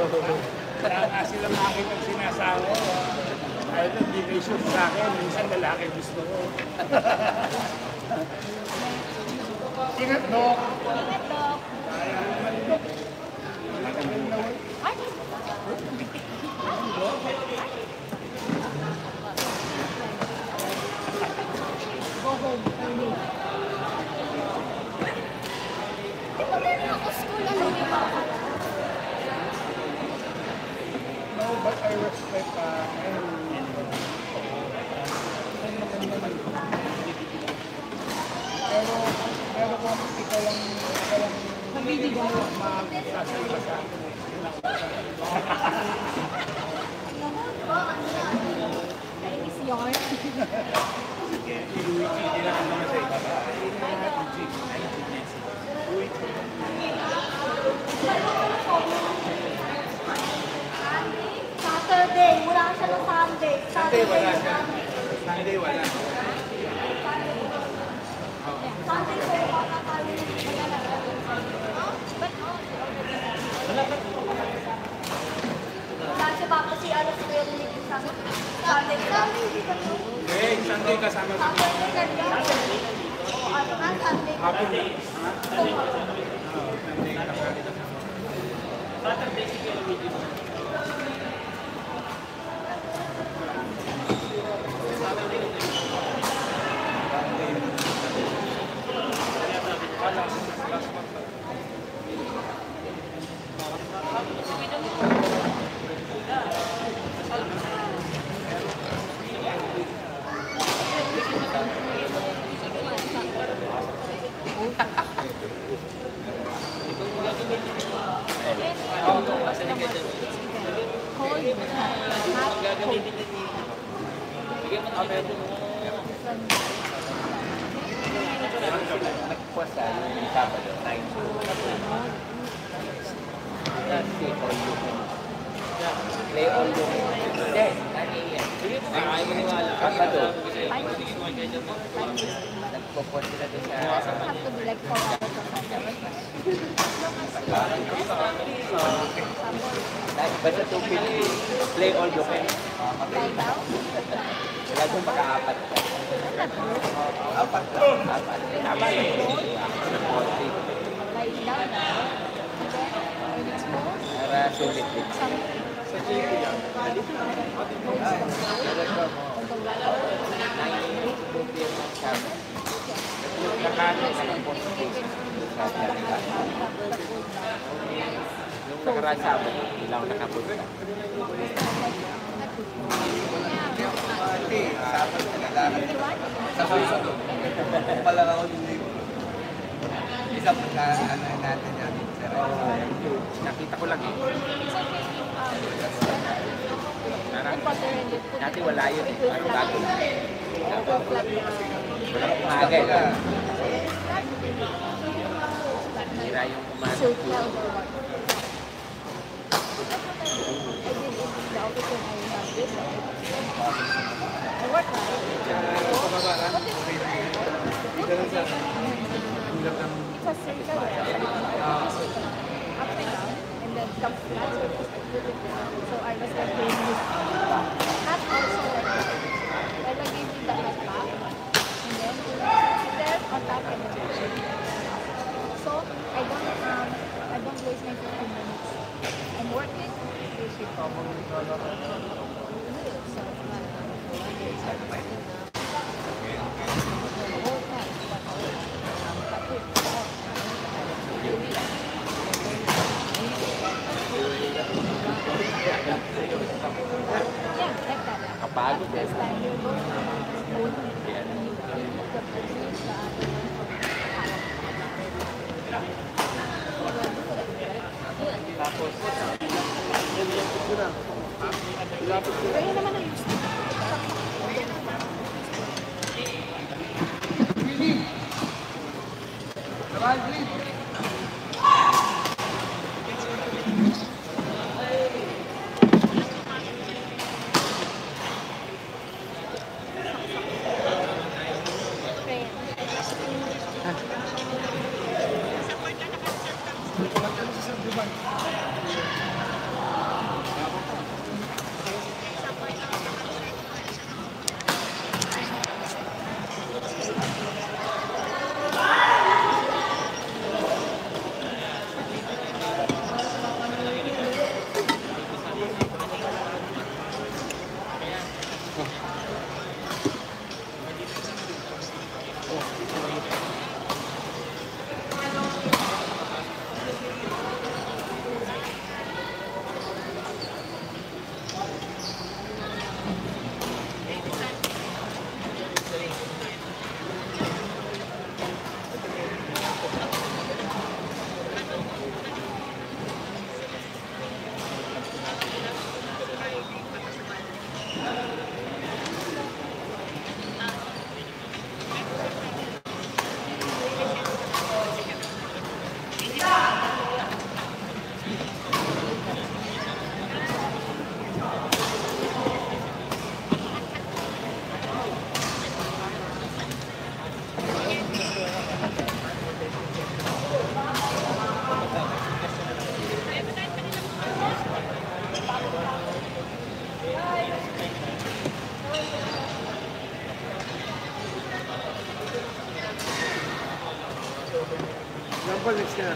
Kasi lang akin ang sinasawa ko. Ayaw na, hindi kayo sure sa akin. Minsan lalaki gusto ko. Ingat, Dok! Ingat, Dok! Ayaw naman, Dok. Ay! Go home. Di ba meron ako school na lang iba? No, but I respect uh, pero, pero kung ikaw lang hindi ko makasasal sa akin. Saturday, wala siya ng Sunday. Sunday wala siya. Sunday wala. Sunday ko yung kakakali na siya kasi ano ko yung nilipin sa Sunday. Sunday hindi ka to. Eh, Sunday kasama sa Sunday. Ano nga, Sunday? Sunday. Sunday kasama. Saturday si Kilomidin. Terima kasih. siya.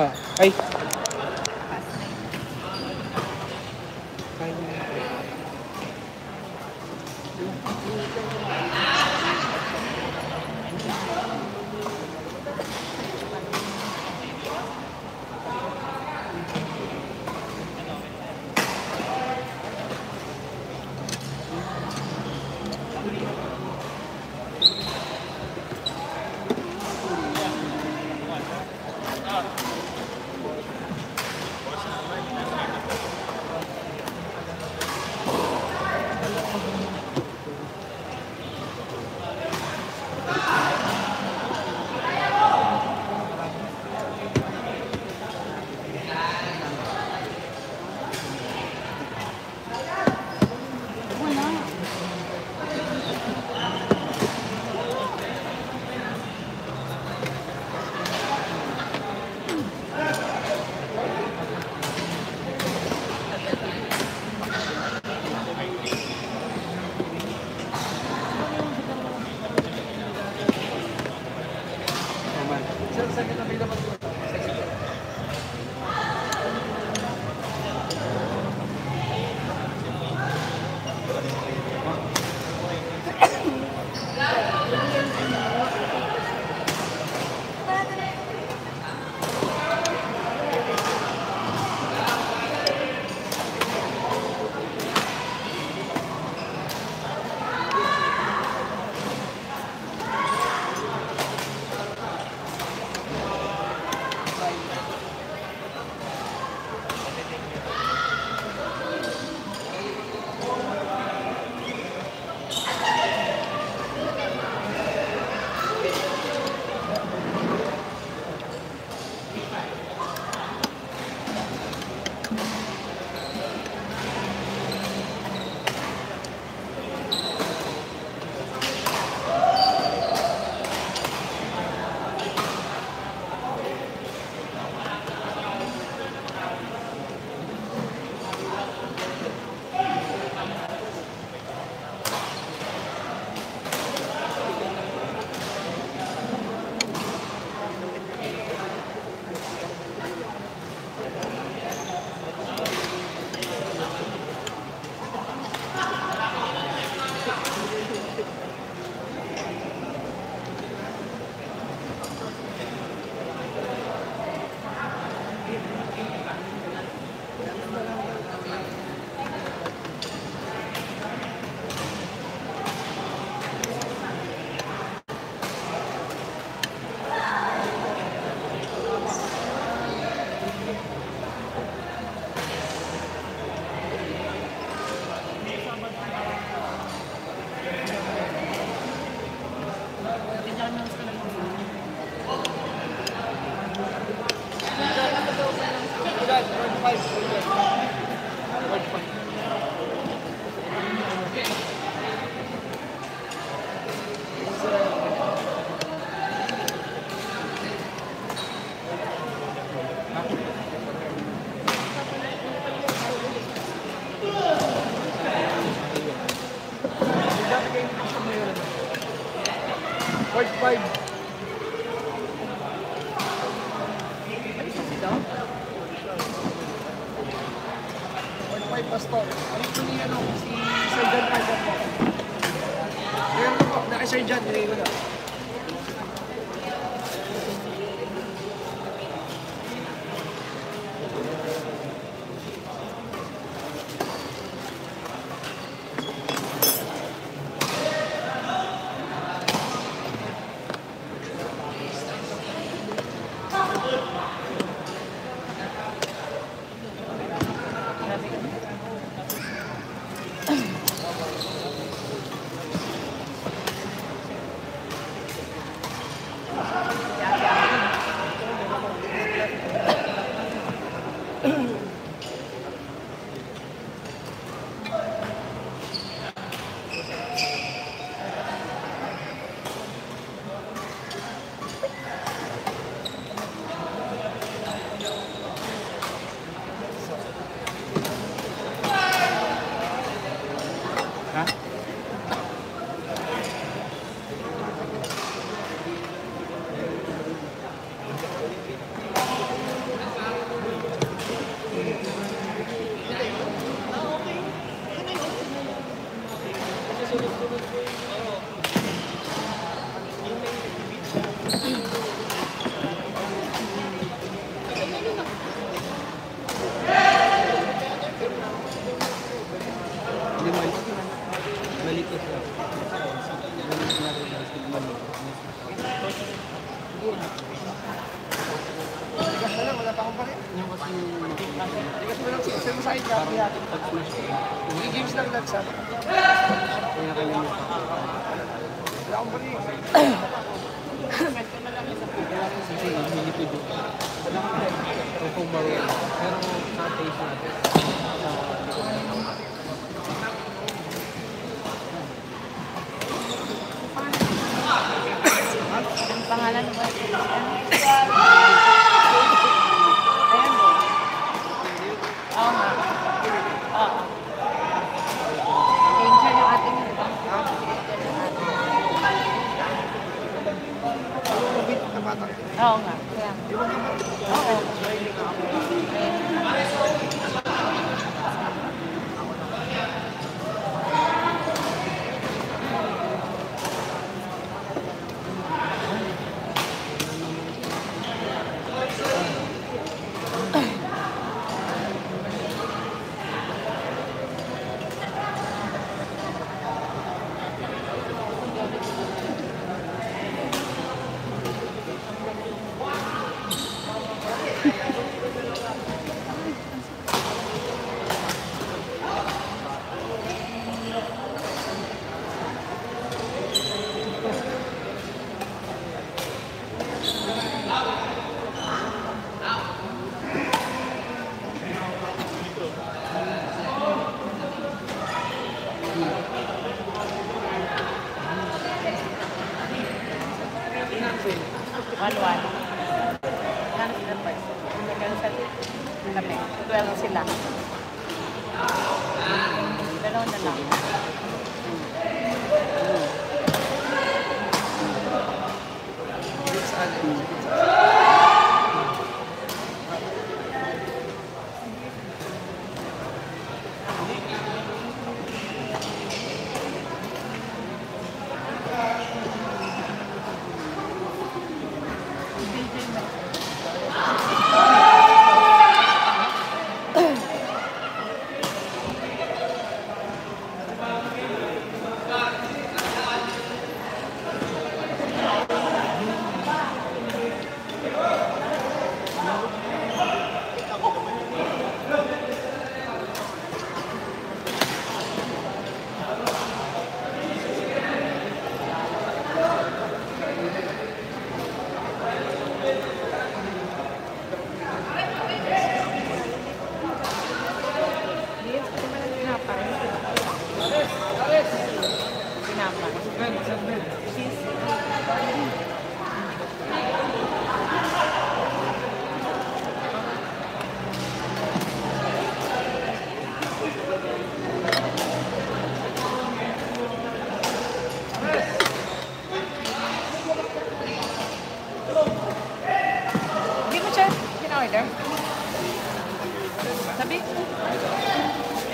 Ah, ay. Ay. pastor. Ano po niya nung si Sergeant Argan po? Ngayon po, naka-Sergeant, hindi ko na. Sabi?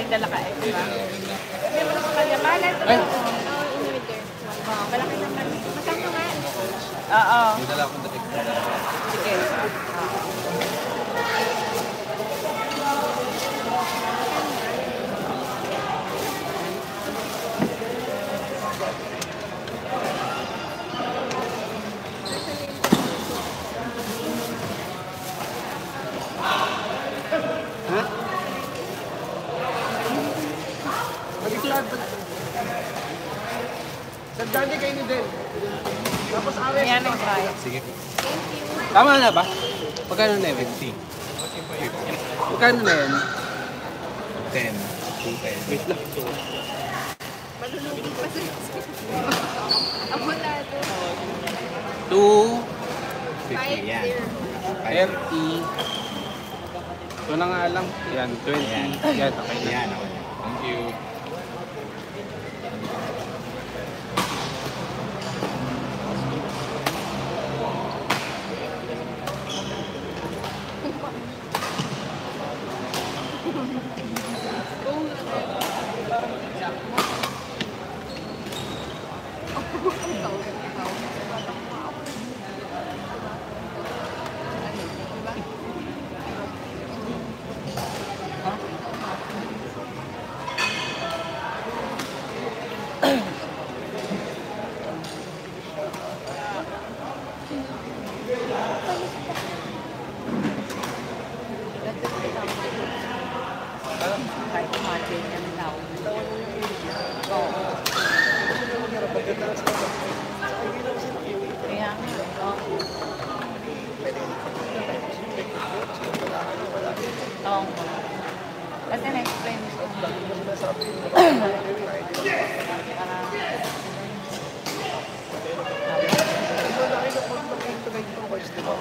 nagdala ka eh, di ba? Meron ako kalyamanan. Ay! Oo, malaki naman. Masama nga. Oo. Nagdala akong dating. Sige. Sandali kayo ni Del. Tapos aray. Yan ang try. Sige. Tama na ba? Pagkano na yun? fifty. Pagkano na yun? ten. Wait lang. Malulungin pa sa abotado. two fifty. Yan. fifty. Ito na nga alam. Yan. twenty. Yan. Okay na. Yan. Thank you. Let's go.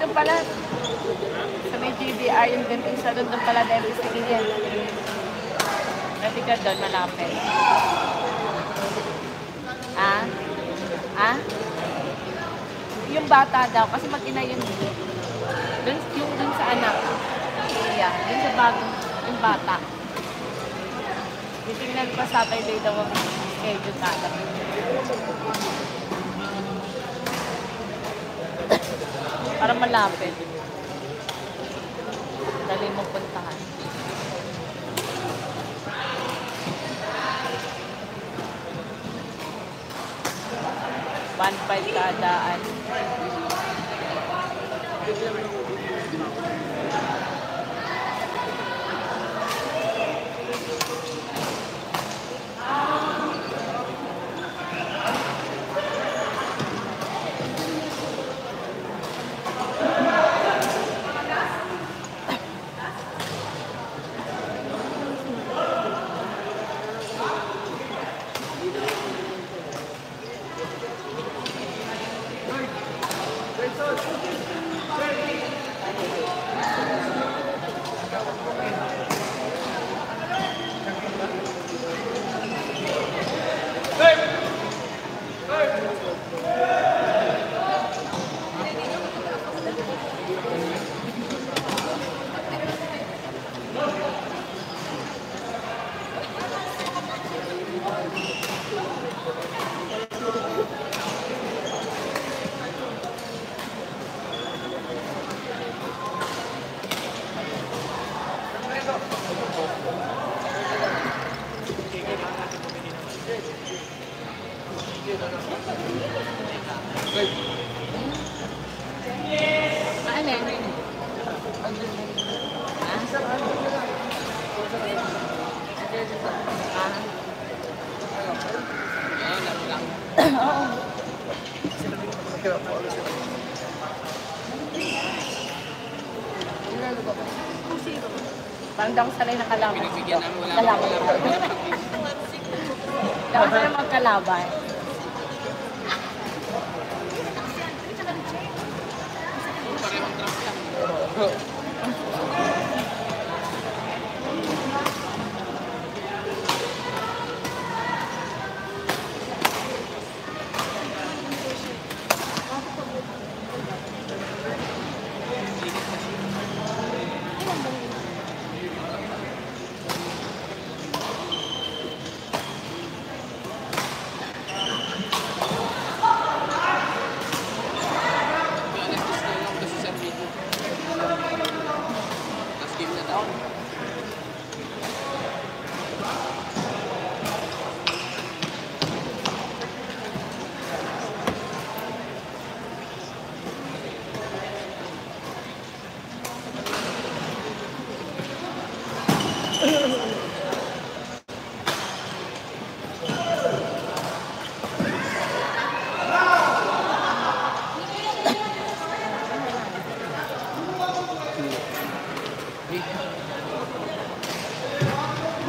Doon pala, sa may G B R yung ganting sa doon, doon pala dahil sa kiliyan. Dati ka doon, malapit. Ah? Ah? Yung bata daw, kasi mag-ina yun. Doon, yung doon sa anak. Yeah, doon sa bagong, yung bata. Hindi nagpasabay doon daw ang schedule natin. Para malapit. Dali mong puntahan. one five kadaan. Parang daw sanay na kalaban. Kalaban. Daw sanay magkalaban.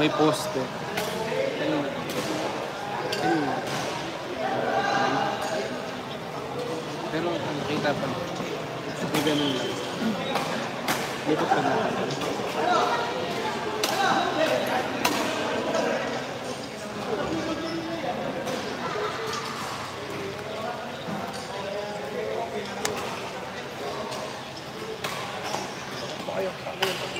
May poste. Ayun. Ayun. Pero nakita pa. May ganun lang. Dito pa na. Thank you.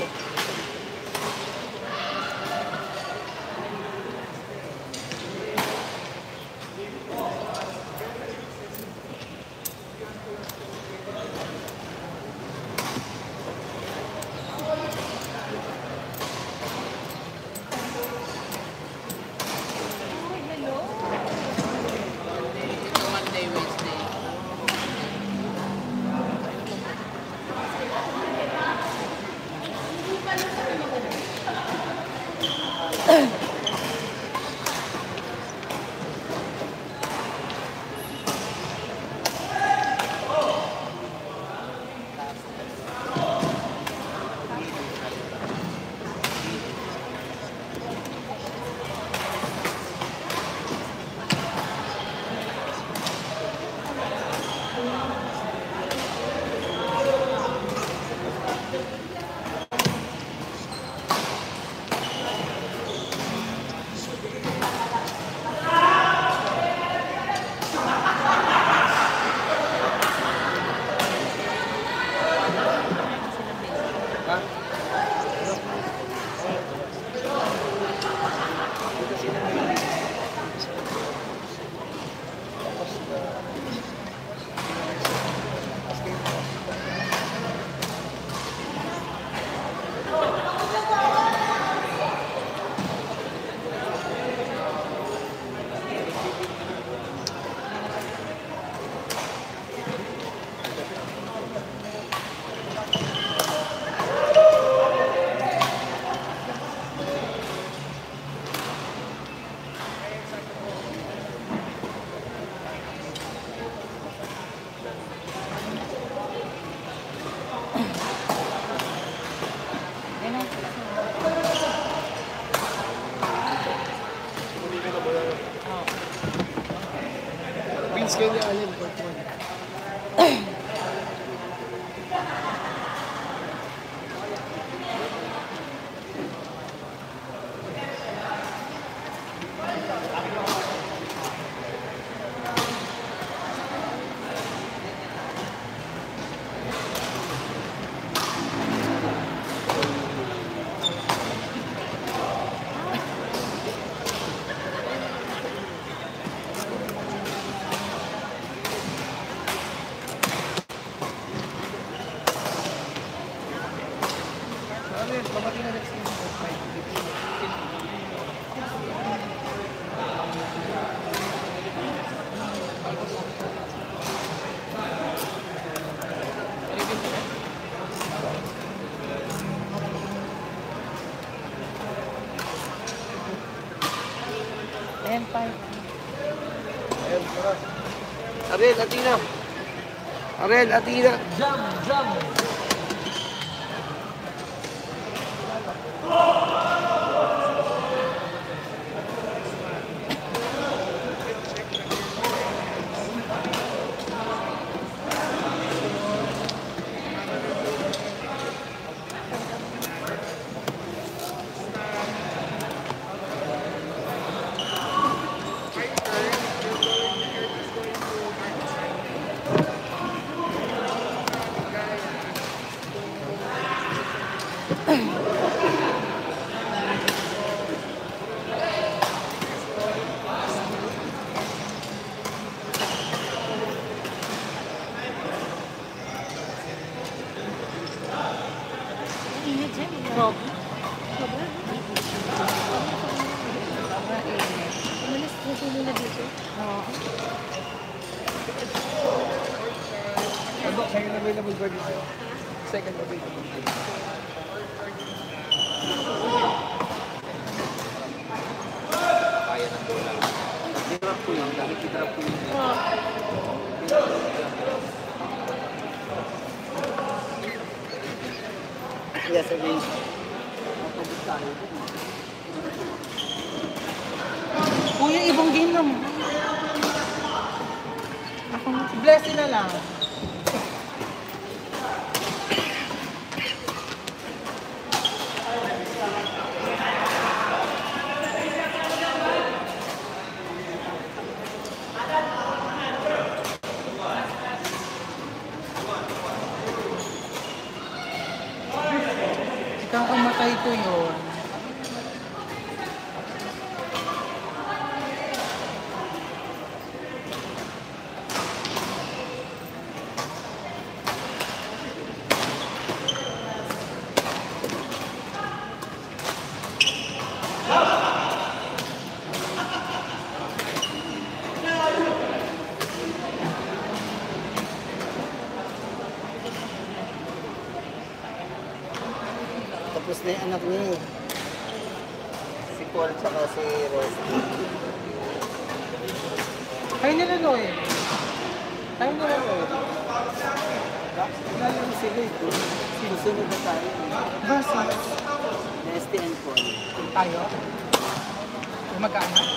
scale niya, alin, part one. Arel, Atina. Arel, Atina. Jam, jam. May anak niya eh. Si Paul tsaka si Rose. Kayo nila Loy. Kayo nila Loy. Lalo na sila ito. Sinusunod na tayo. Basta. Na S T N Paul. Tayo? Magkaanak?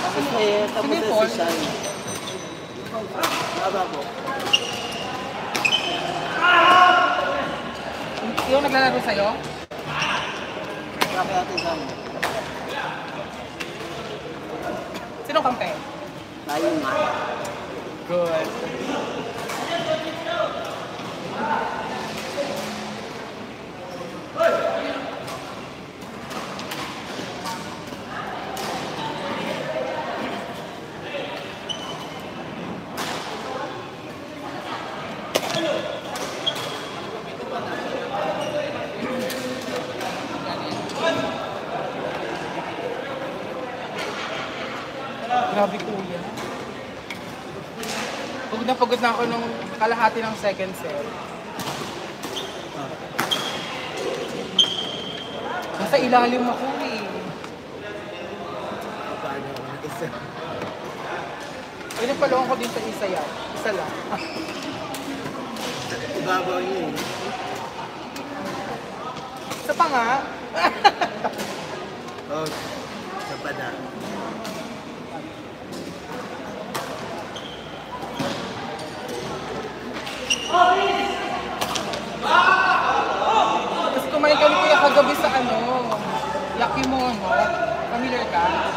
Tapos eh, tapos na si Shai. Baba ko. Yung naglalaro sa'yo? Kampi atin saan. Sino kampi? Tayo nga. Good. Grabe kuya. Pagod na pagod na ako nung kalahati ng second set. Nasa ilalim ako eh. Ay, napalawang ko din sa isa yan. Isa lang. Ibabaw yun. Isa pa nga. Oh, isa pa na. Lugi sa ano, Lucky Mono. Familiar ka?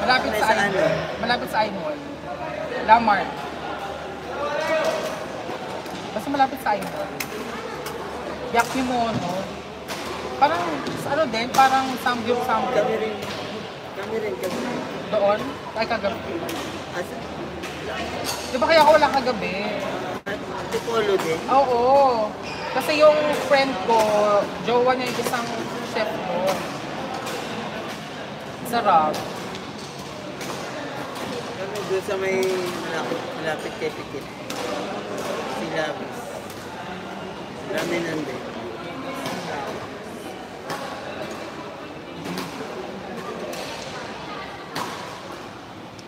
Malapit sa ano? Malapit sa I-Mall. Lamar. Basta malapit sa I-Mall. Lucky Mono. Parang ano din, parang samgyup samgyup. Kami rin. Kami rin kami. Doon? Ay kagabi. Asa? Di ba kaya ako wala kagabi? Tipolo din? Oo. Kasi yung friend ko, jowa niya yung isang chef mo. Sarap. Kami doon sa may malapit, malapit kay Pikit. Sila. Rami nandun.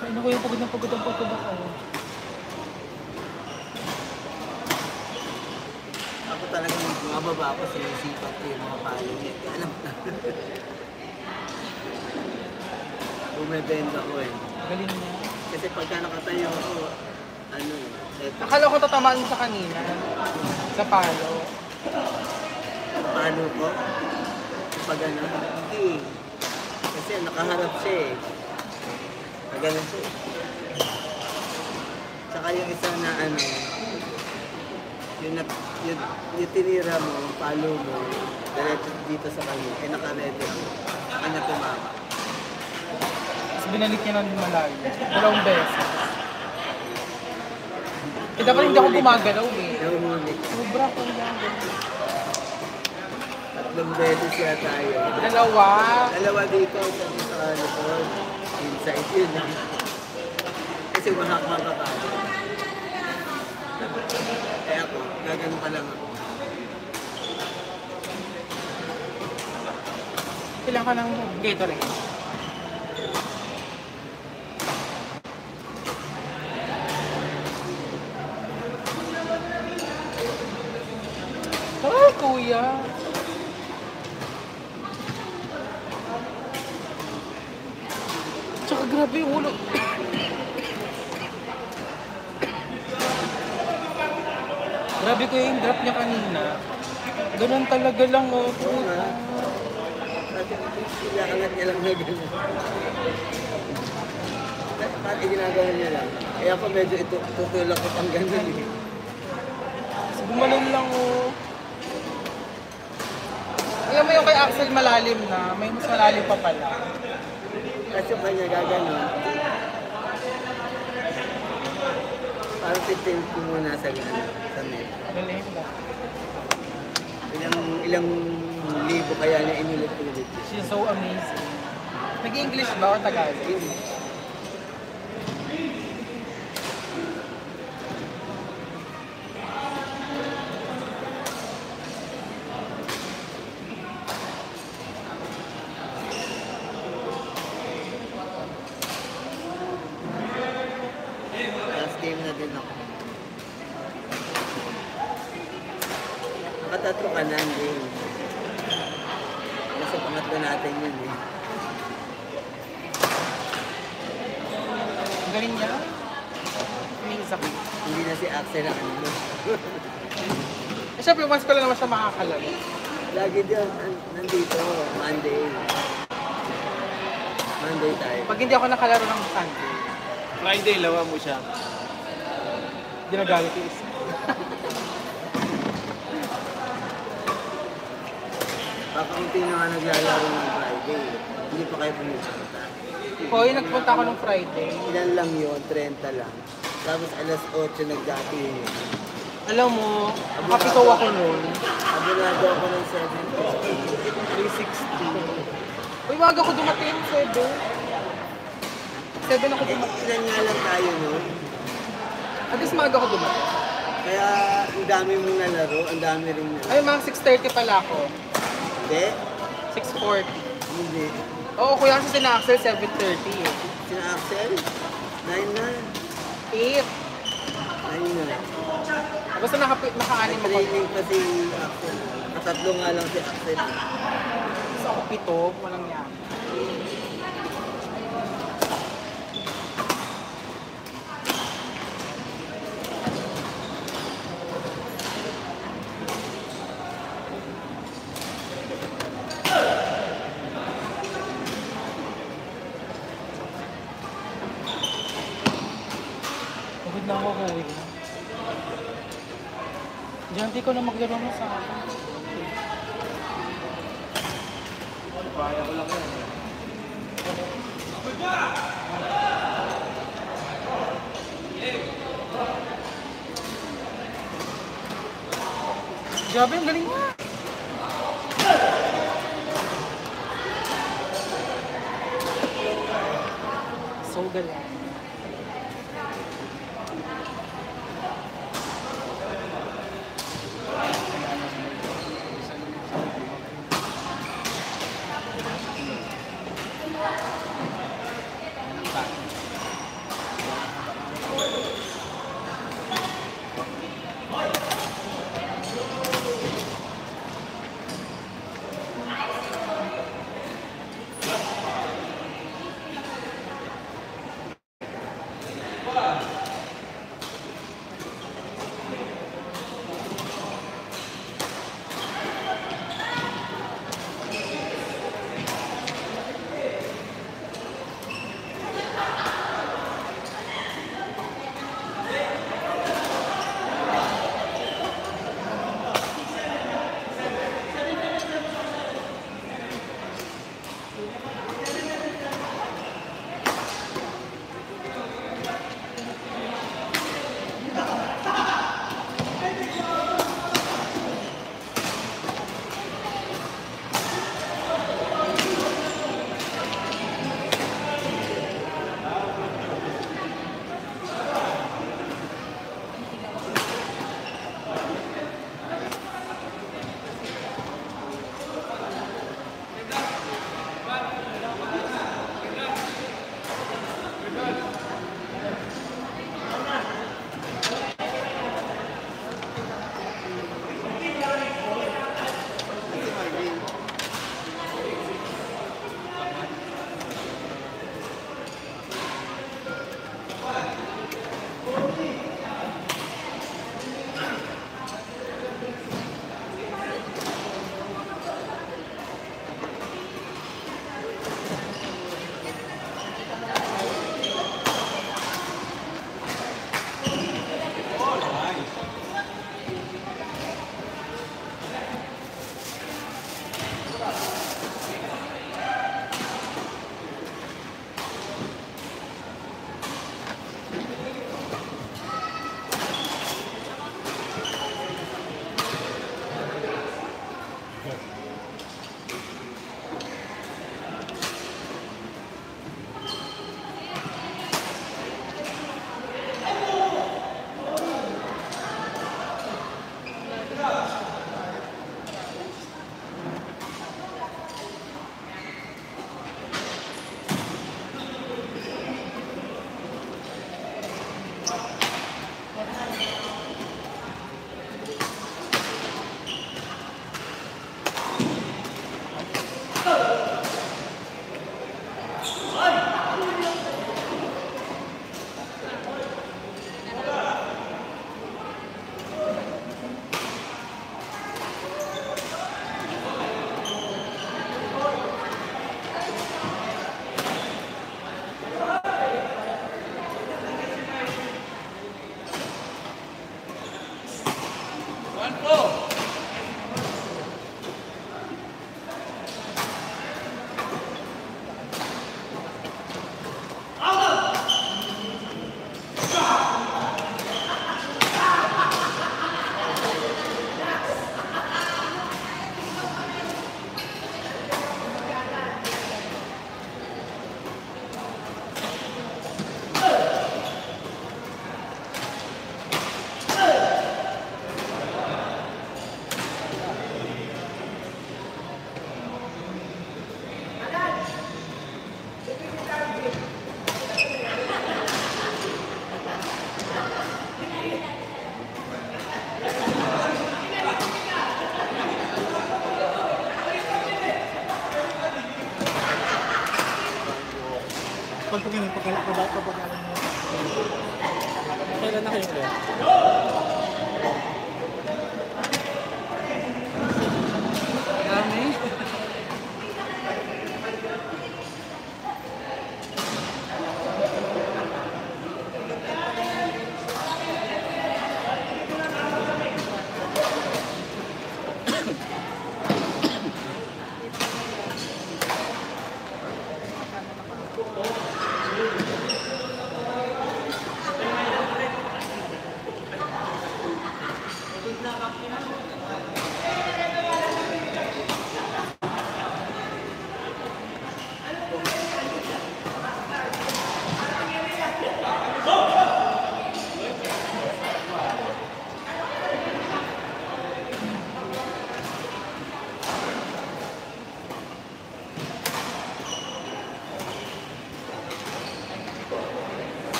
Ay, naku yung pagod ng pagod ng pagod ako. Ako talaga mababa ako sa isipan ko yung mga payo niya. Alam na. Bumebenda ko eh. Galing mo. Kasi pagka nakatayo ako, ano eh. Akala ko tatamaan mo sa kanina. Sa palo. Palo ko? Pag ano? Hindi. Kasi nakaharap siya eh. Ganun siya. Tsaka yung isa na ano, yung, na, yung, yung tinira mo, yung palo mo, diretso dito sa kanya, ay naka-ready ako. Kanya tumama. Tapos binalik niya ng malayo. Dalawang beses. Eh dapat hindi ako gumagalaw eh. Nauulit. Sobra ko lang. Tatlong beses siya tayo. Dalawa? Dalawa dito sa likod. Inside yun lang. Kasi mahakang kapatid. Kaya ako, gagano pa lang ako. Kailangan ka ng Gatorade. Eh. Oh, kuya! Tsaka grabe yung ulo. Grabe ko yung drop niya kanina. Ganun talaga lang oh. Oo nga. Kailangan niya lang na ganun. Pati ginagawa niya lang. Kaya ako medyo tutulak ko pang ganun. Gumalan lang oh. Kaya mo yung kay Axel malalim na. May mas malalim pa pala. Kasi yung kanya gaganon, parang titin ko muna sa gano'n, sa meta. Ilang, ilang libo kaya niya inulit-ulit. She's so amazing. Nag-English ba o Tagalog? English. Nakatatlo ka na, hindi. Nasa pangatlo natin yun eh. Ang galing niya? May sakit. Hindi na si Axel ang ano. Eh siyempre, once pala naman siya makakalaro. Lagi diyan, nandito, Monday. Monday tayo. Pag hindi ako nakalaro ng Sunday. Friday, lawa mo siya. Ginagalit yung isa. Pakaunti na nga naglalaro ng Friday. Hindi pa kayo pumupunta. Hoy, nagpunta ako ng Friday. Ilan lang yun? thirty lang. Tapos alas otso nagdati yun. Alam mo, nakapito ako nun. Abonado ako ng seven. three sixty. Uy, wag ako dumating. seven. seven ako dumating. Ilan nga lang tayo nun? At least maga ako dumating. Kaya ang dami mong nalaro, ang dami rin nalaro. Ay, mga six thirty pala ako. Hindi? six forty. Hindi. Oo, kuya kasi sina Axel, seven thirty eh. Sina Axel? nine na. eight. nine na. Basta naka-anim ako. Training pa si Axel. Katatlo nga lang si Axel. Basta ako pito, walang yan. Pagod na ako ko eh. Diyan, di ko na magdala mo sa akin. Kaya ko lang yan. Grabe, ang galing mo. So galing.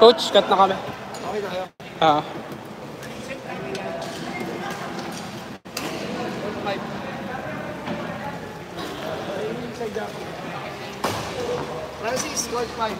Coach, cut na kami. Okay na kayo? Ah. Francis, squad five.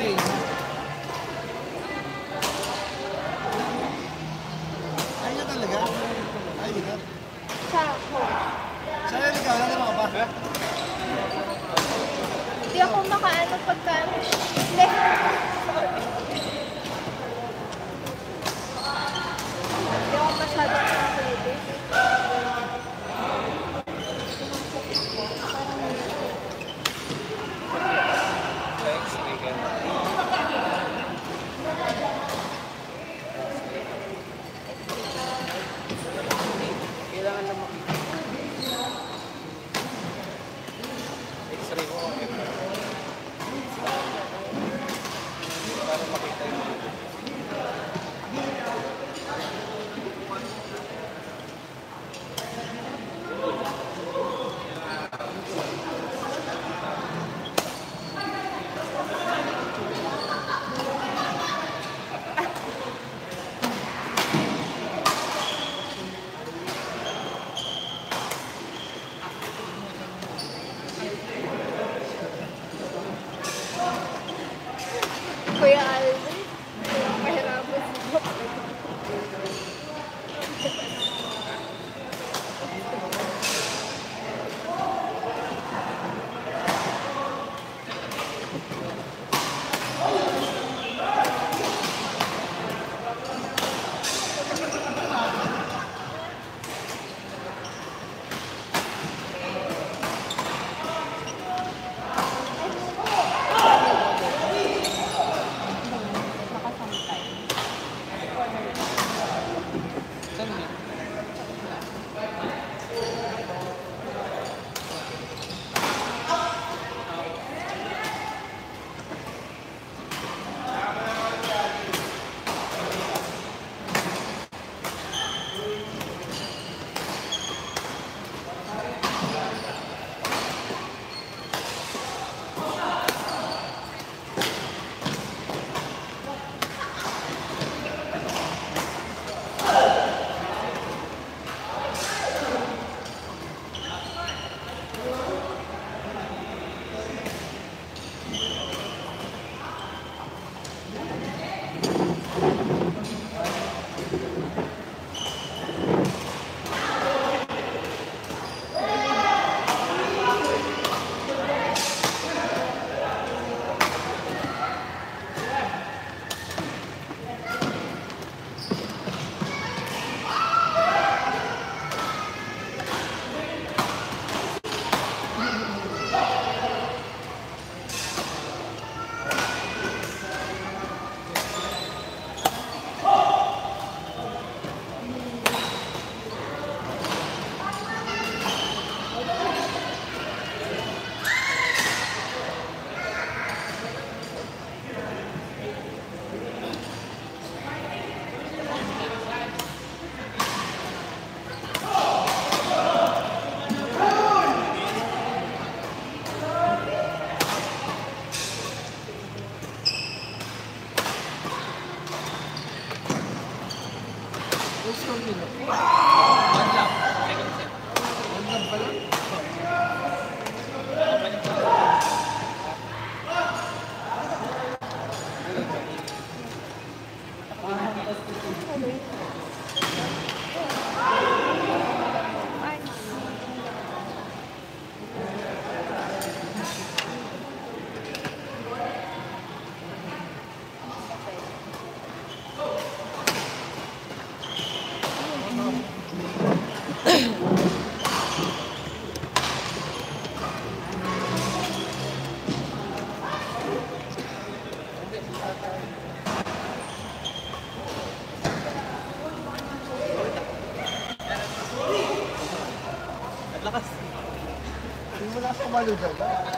Ay nga talaga? Ay, di ka? Sarap po. Saan na ligaw? Alam mo ba? Hindi ako makaano pagka... Hindi ako masyado makakaliti.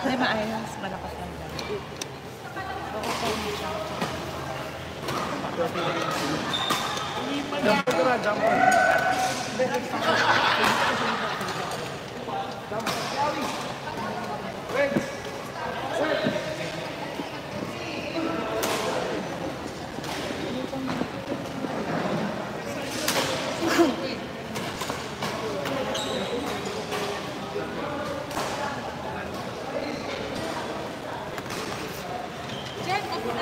Ay, maayos. Malakas lang dyan. Baka po hindi siya. Hindi pa niya. Jump ko na, jump ko na. Jump ko na. Wait! Wait! Jay! Thank you.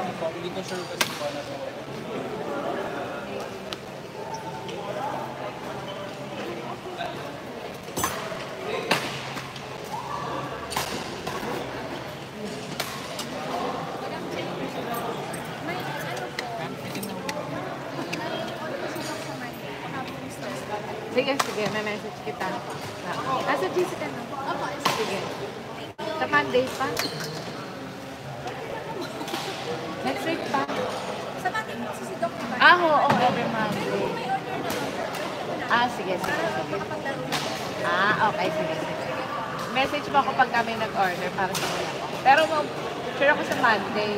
ng public service po na po. Sige, sige. May message kita. Nasa G C ka na. Sige. Sa Mondays pa? Next week pa? Sa Mondays pa si Doc ba? Ah, oo. Every Monday. Ah, sige, sige, sige. Ah, okay. Sige, sige. Message mo ako pag kami nag-order para sa mga. Pero mag-share ako sa Monday.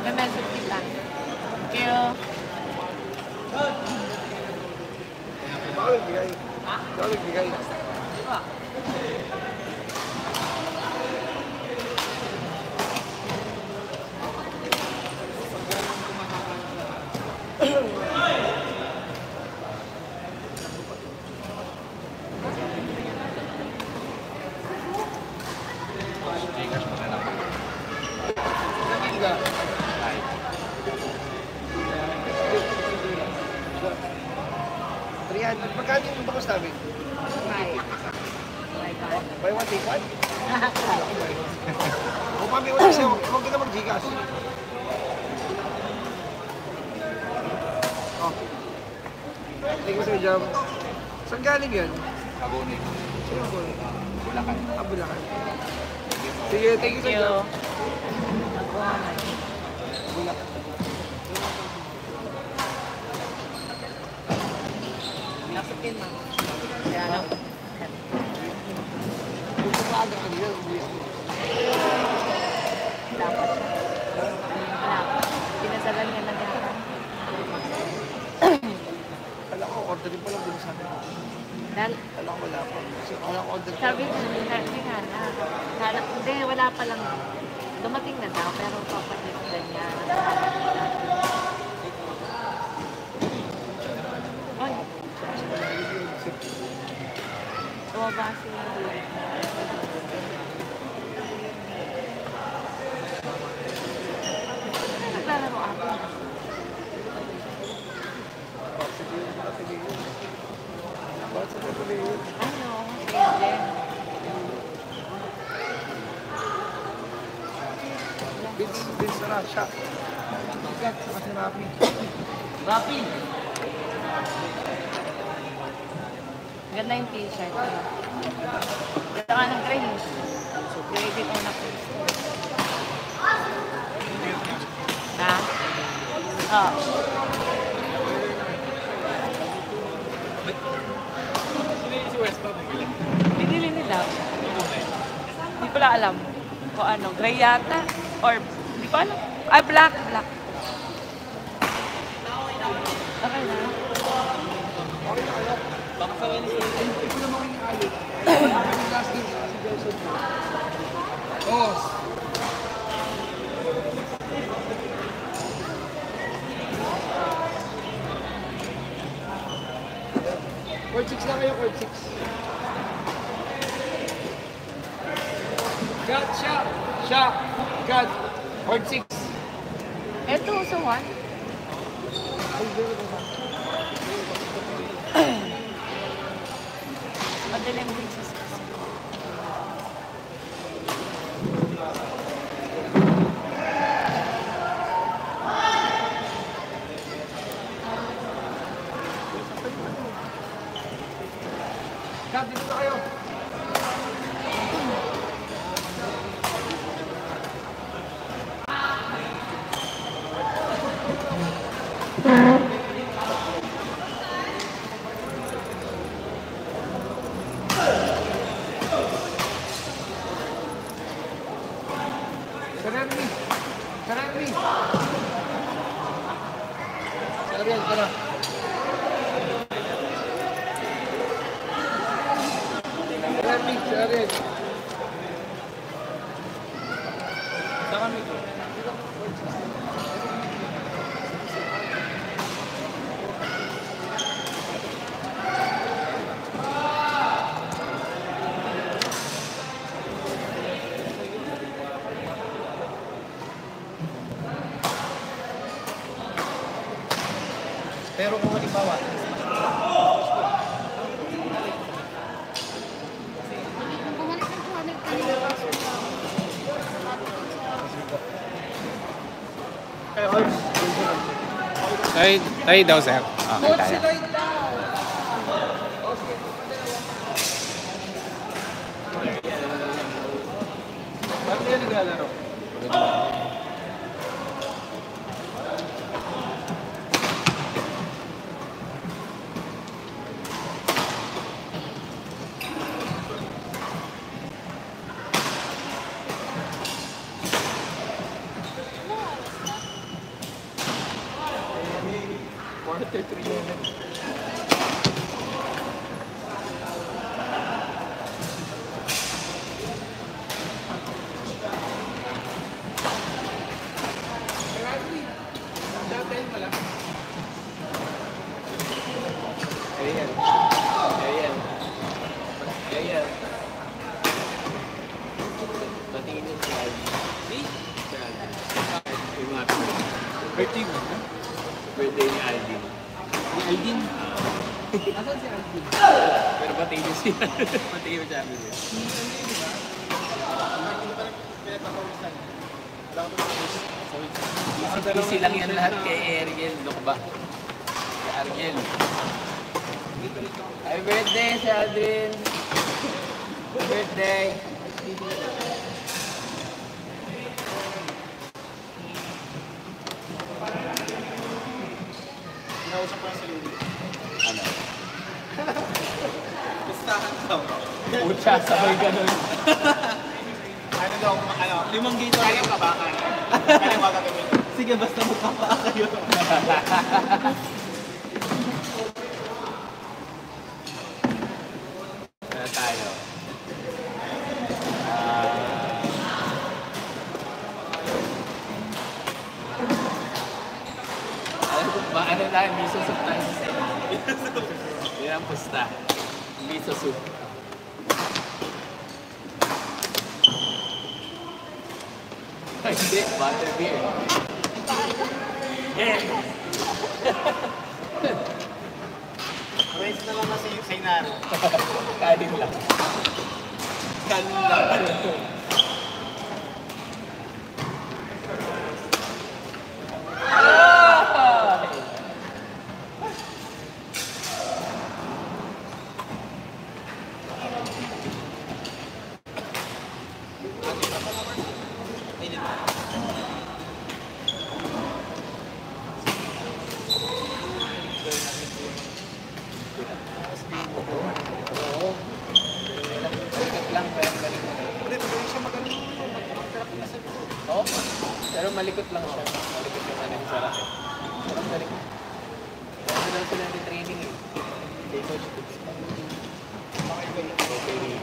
May message kita. Thank you. Tawag bigay. Ha? Tawag bigay. Diba? Pagkano yung bakos namin? Five. Buy one, take one? Kung mami, wala siya, huwag ka na mag-gigas. Thank you, Sir Jam. Saan galing yan? Abone. Saan yung abone? Bulacan. Ah, Bulacan. Sige, thank you, Sir Jam. Bulacan. Nasapin mo. Kaya lang. Gusto ka agad kanina. Dapat siya. Wala ko. Pinasalan niya na gano'n. Kala ko, orderin pa lang din sa akin. Kala ko wala pa. Kala ko orderin pa lang. Sabi ko, kala ko, hindi, wala pa lang. Dumating na daw, pero papatid na niya. Baba sila. Naglalaro ako. Ano? Hindi. Bits, bits na siya. Bigat sa kasi rapi. Rapi! Ganda yung t-shirt. Ganda ka ng training. So, gravy ko na po. Ha? Oo. Binili nila. Hindi pala alam kung ano. Gray yata. Or, hindi pa alam. Ay, black. Black. Okay na. Okay na. Baka sa Wednesday. Ito naman ko yung alit. Ang last game sa si Joseph. Oo. Court six na kayo, court six. God, siya. Siya. God. Court six. Ito also one. Ay, gano'n ko ba? Madaling bigsis kasi. Kat, dito na kayo! Thank you. Pero kung halimbawa, Tay, tay daw sir. Okay, tayo. Bakit yan naglalaro? Birthday mo, ha? Birthday ni Aldin. Ni Aldin? Asan si Aldin? Pero patay niyo siya. Patay niyo siya. Easy lang yan lahat kay Ariel. Look ba? Kay Ariel. Happy birthday si Aldin! Happy birthday! Nausap ko yung salili. Ano? Pustahan daw. Pucha, sabay ganun. Ano daw, ano? Limang gito. Kaya ka ba? Kaya ka gawin? Sige, basta mukha pa kayo. Ano tayo? Ano lang, miso soup tayo sa sa'yo. Miso soup. Yan ang pusta. Miso soup. Ay, hindi. Butter beer. Yes! Raise na lang kasi yung Sainaro. Kanin lang. Kanin lang. Malikot lang siya. Malikot yung anong sa racket. Parang malikot. Kasi lang sila ng training eh. Kay Coach Tips. Okay, okay. Okay,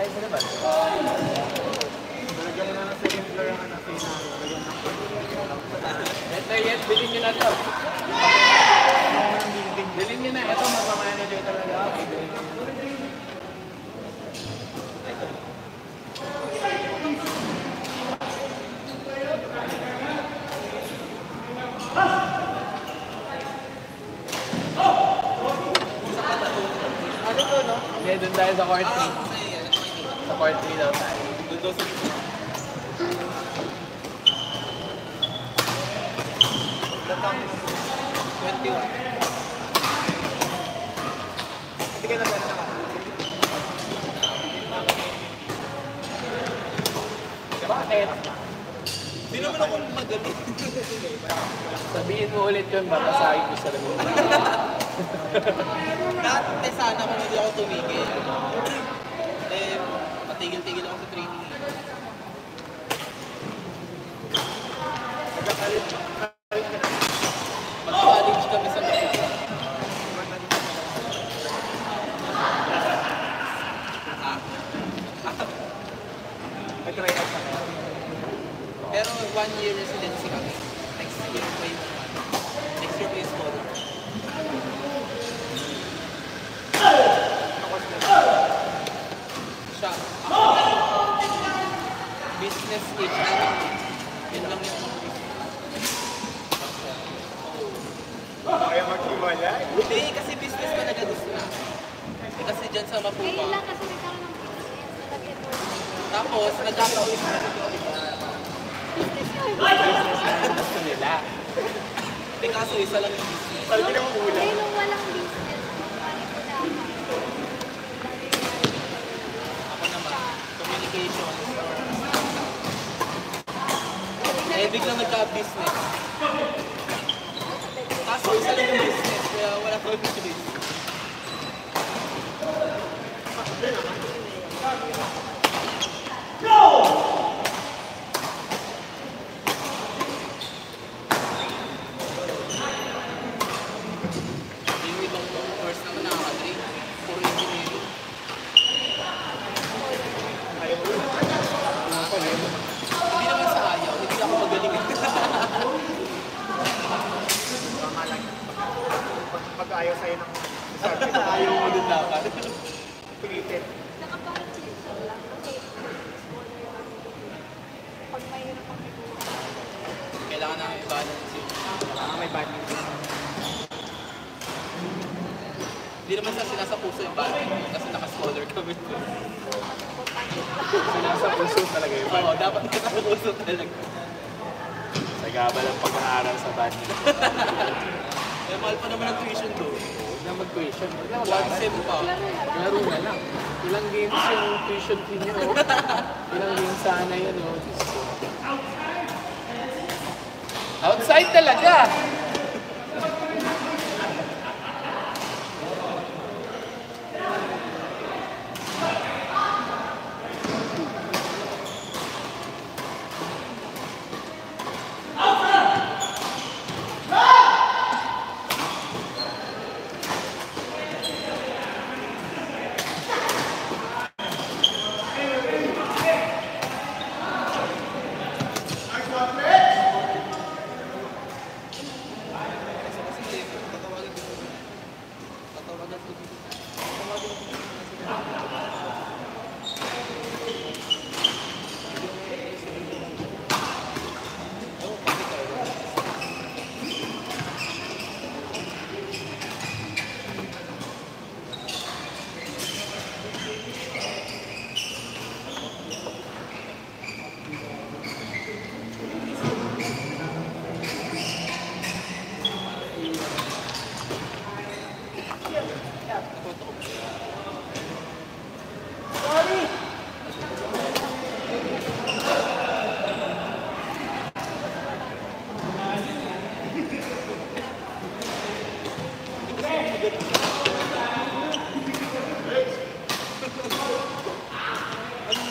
Tayo sa labas. Nalagyan naman sa regular ang anak kayo na nalagyan ng pagkakas. Ito yet, bilhin nyo na ito. Bilhin nyo na. Ito, magpamanager talaga. Okay, bilhin nyo. Ito. Okay, doon tayo sa court three. Sa court three daw tayo. Doon sa twenty-one. Sige na tayo. Bakit? Di naman akong magaling. Sabihin mo ulit yun, matasahin ko sa lamin. Dati sana kung hindi ako tumigil. Eh, patigil-tigil ako sa training. Mag-college kami sa mga. Pero one year residency kami. Next year play. Next year play school. Siya. Ako. Business H R. Yan lang yung mga business. Kaya maghiwala? Hindi, kasi business ko nagagusto na. Eh, kasi dyan sa Mapupa. Kailan lang kasi nagkaroon ng business. Tapos, nagkakaulit na nagkakaulit. Business na gusto nila. Hindi kaso isa lang yung business. Parang hindi naman ulang. Kaya nung walang business, parang ko dapat. Ako naman, communication. Eh, biglang nagka-business. Kaso isa lang yung business, kaya wala ko yung business. No! Ayaw sa'yo ng sabi ko. Ayaw mo din dapat. Pilitin. Nakapag-chill lang. Kasi pag mahirap ang nagbuha. Kailangan na may balance yun. Kailangan may balance. Hindi naman sa sinasapuso yung balance. Kasi naka-scholar kami. Sinasapuso talaga yung balance. Oo, dapat nakasapuso talaga. Sagabal ang pag-aaral sa balance. Eh, mahal pa naman ang tuition doon. Huwag na mag-tuition. One sem pa. Laro na lang. Ilang games yung tuition fee nyo. Ilang games sana yun. Outside talaga!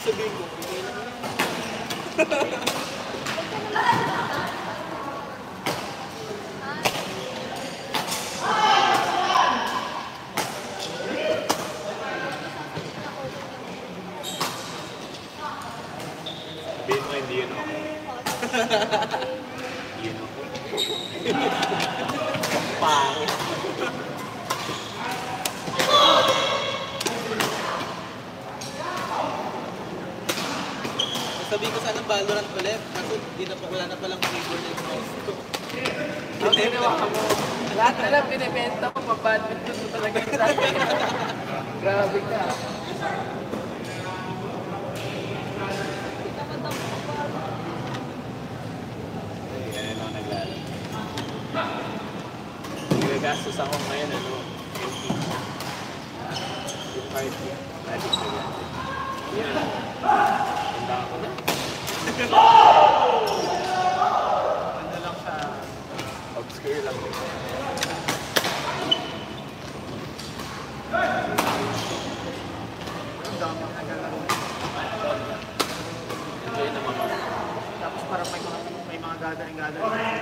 Thank you. Sabi ko sana Valorant ulit, kasi di na, wala na palang figure na exhaust ko. Okay, nawa mo. Lahat na lang pinibenta ko, pabadminton ko talaga sa akin. Grabe ka. Ganyan ako naglaro. Nagagastos ako ngayon, ano, M P. Yung party, magic na natin. Yan. Tanda ako na. Ano lang siya, obscure lang din. Ang dami na gano'n. Enjoy naman ako. Tapos parang may mga, may mga gadaling-gadaling.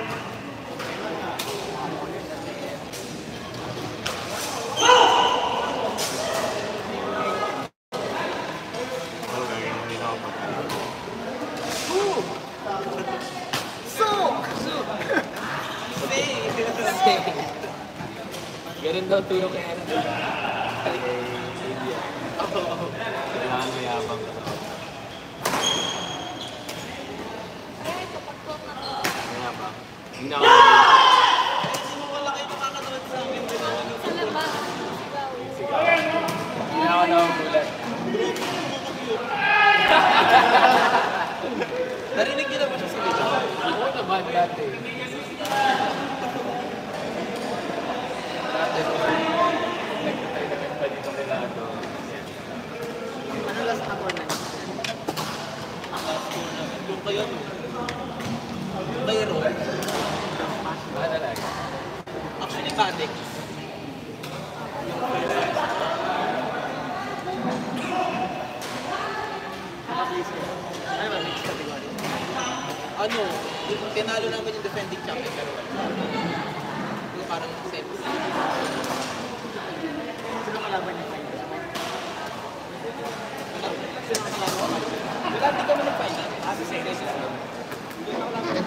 Ganun daw tulong kaya na doon. Oo, oo. Kailangan mo yabang ka. May yabang. Hindi na ako. Hindi mo wala kayo makakatulad sa amin. Sa labas. Sigaw. Hindi na ako nakagulat. Narinig niyo na ba siya sa video? Oo naman dati. Ano last na po na? Ang last po na. Doon kayo? Bayro? Baka talaga. Actually, batik. Ano ba? Mixed category? Ano? Tinalo naman yung defending champion. Pero parang seven. Sino kalaban niya kayo? Sino kalaban niya kayo? Wala, di kami nag-final. Asi sa iris lang. Hindi na wala kayo.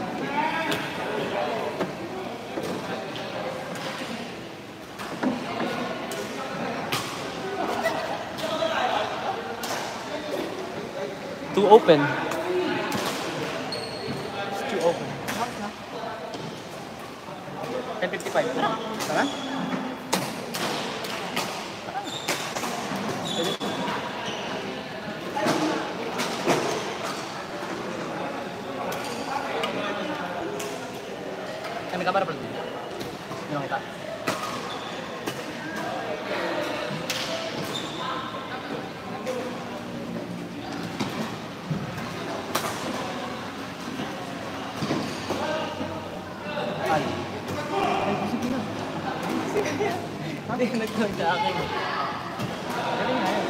Too open. It's too open. ten fifty-five. Tara? Kami kamera pala. Hindi makita. Hindi ka nag-tawag sa akin. Galing na yun.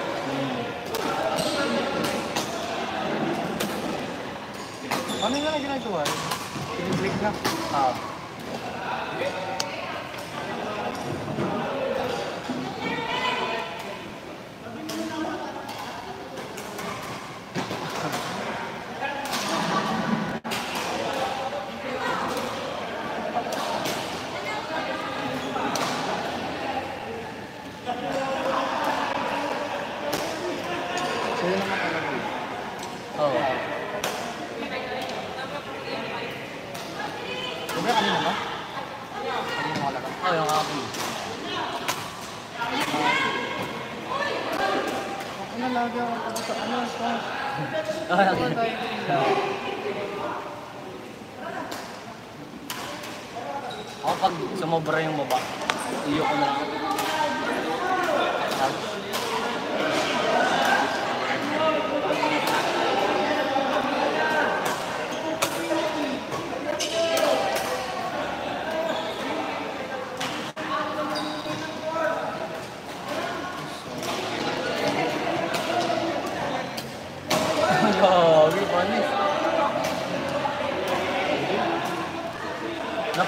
Ano nga na ginagawa? Pinag-click na. Ah. Ako pag sumobra yung baba, iyo ko na lang.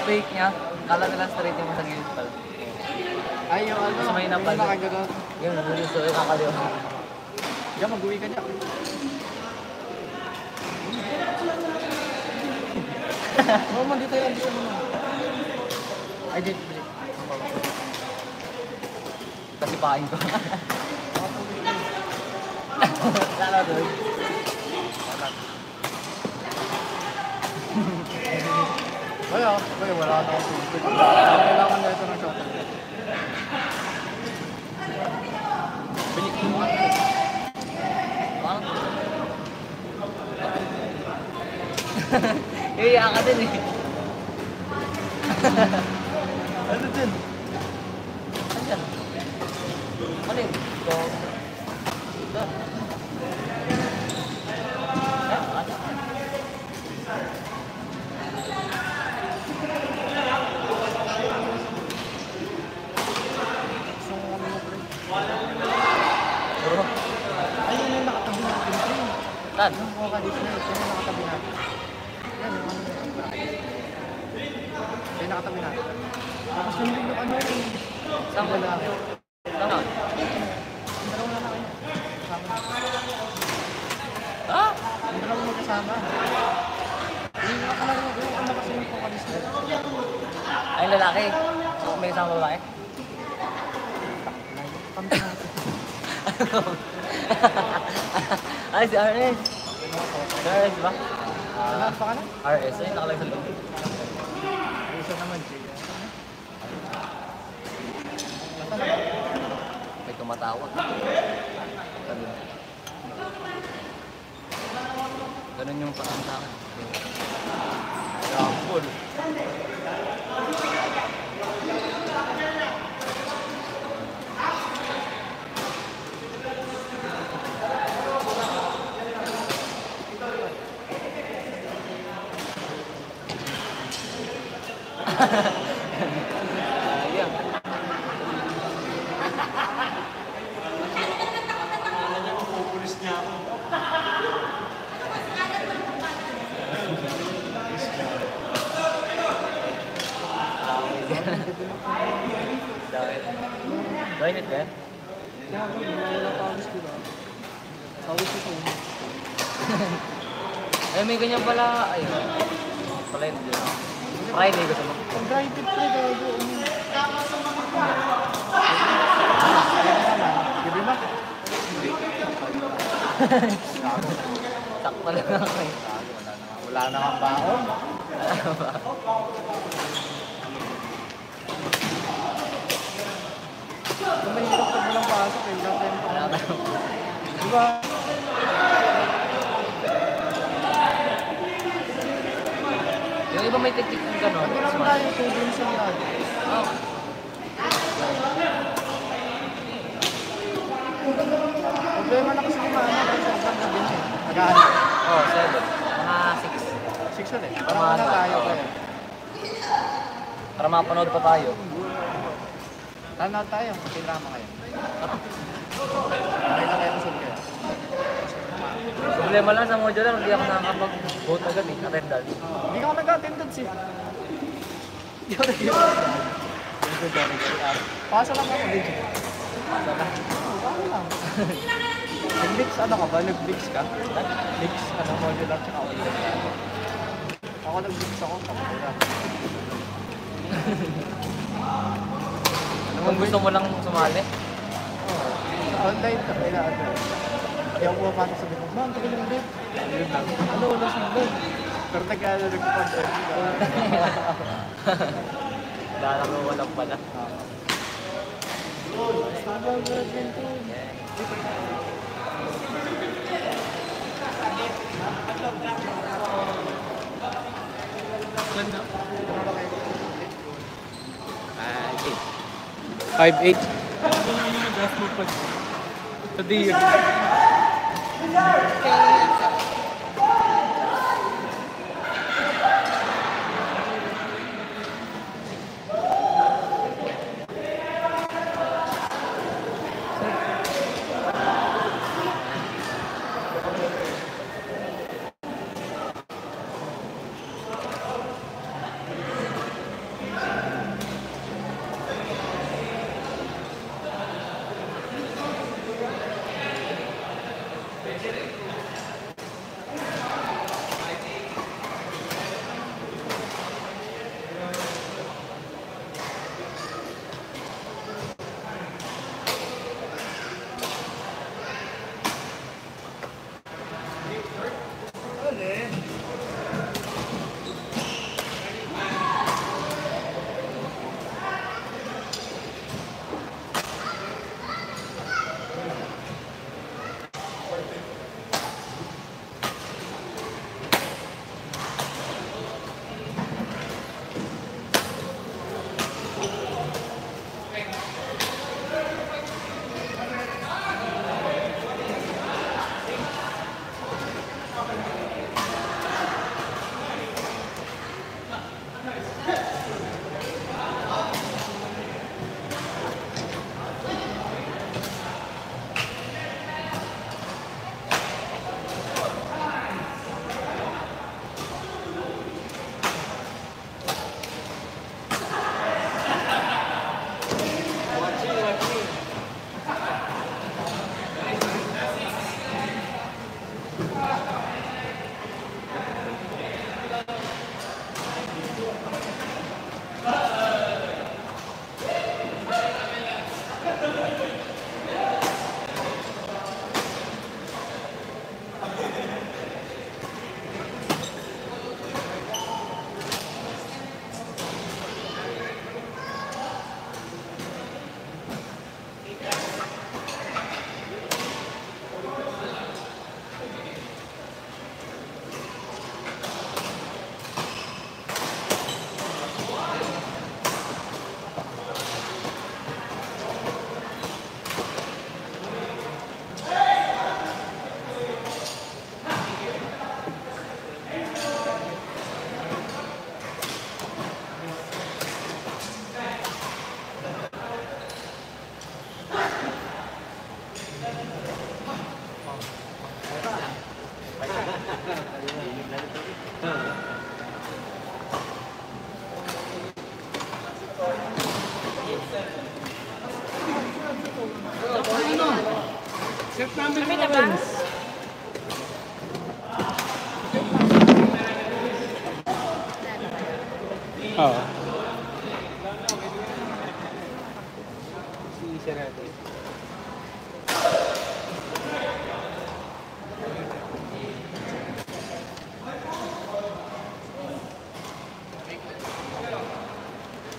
Fake niya, kala nilang straight yung masang gilid pala. Ay, yung ano, yung nakagano'n. Yung gusto, yung nakaliw. Diyan, mag-uwi ka niya. Mama, dito yan. Dito muna. Ay, dito. Kasipain ko. Lala doon. Kaya, kaya wala na ako. Kailangan na ito ng chocolate. Bilik mo. Parang? Iya ka din eh. Ano din? Ano yan? Ano yun? Ito. Ito. Ayun yung nakatabi natin. Tan? Yung mga dito na ito yung nakatabi natin. Ay, nakatabi na. Tapos yung lindok ano yun. Saan ko na? Saan na? Ang dalawa na kayo. Ha? Ang dalawa mo kasama. Hindi na ka lang yung ano kasi yung pangkalis na. Ay, lalaki. May isang babae. Ay, si R S. Si R S ba? Saan pa ka na? R S. Ay, nakalagay sa lindok. Isa naman, Jay. May tumatawa. Ganun yung paantakan. Rampol. Iya. Alam niyo po pulis niya ako. Dainit ba? Eh may ganyan pala. Ay. Pala yun. Friday gusto mo. Grinded pa daw doon. Gabi na. Takpan lang ako eh. Wala na kang baon. Mahirap ka walang pasok eh. Diba? Yung iba may teknik ng gano'n. Meron tayo sobrang sarado. Oo. Problema na kasi yung mga sobrang gabi niya. Nagaan. Oo, seven. Mga six. six ulit. Para muna tayo pa rin. Para makapanood pa tayo. Tanood tayo. Makinrama kayo. Maray na kayo masun kayo. Problema lang sa mojo lang, hindi ako nakakapag-vote agad eh, attendance. Hindi ka ko nag-attendance eh. Hindi ako nag-attendance. Pasa lang ako, Benji. Pasa lang. Pasa lang. Nag-mix ano ka ba? Nag-mix ka? Nag-mix ano, mojo lang tsaka audio. Ako nag-mix ako, kapag lang. Kung gusto mo lang sumali? Oo. Online ka, kailangan na. Ayaw ko pa sabi ko, ma'am, tagal ng bed. Ano, ulas ng bed. Pero nag-ano nagpapag-bed. Dala ko walang pala. five eight. Tadi yun. Thank you.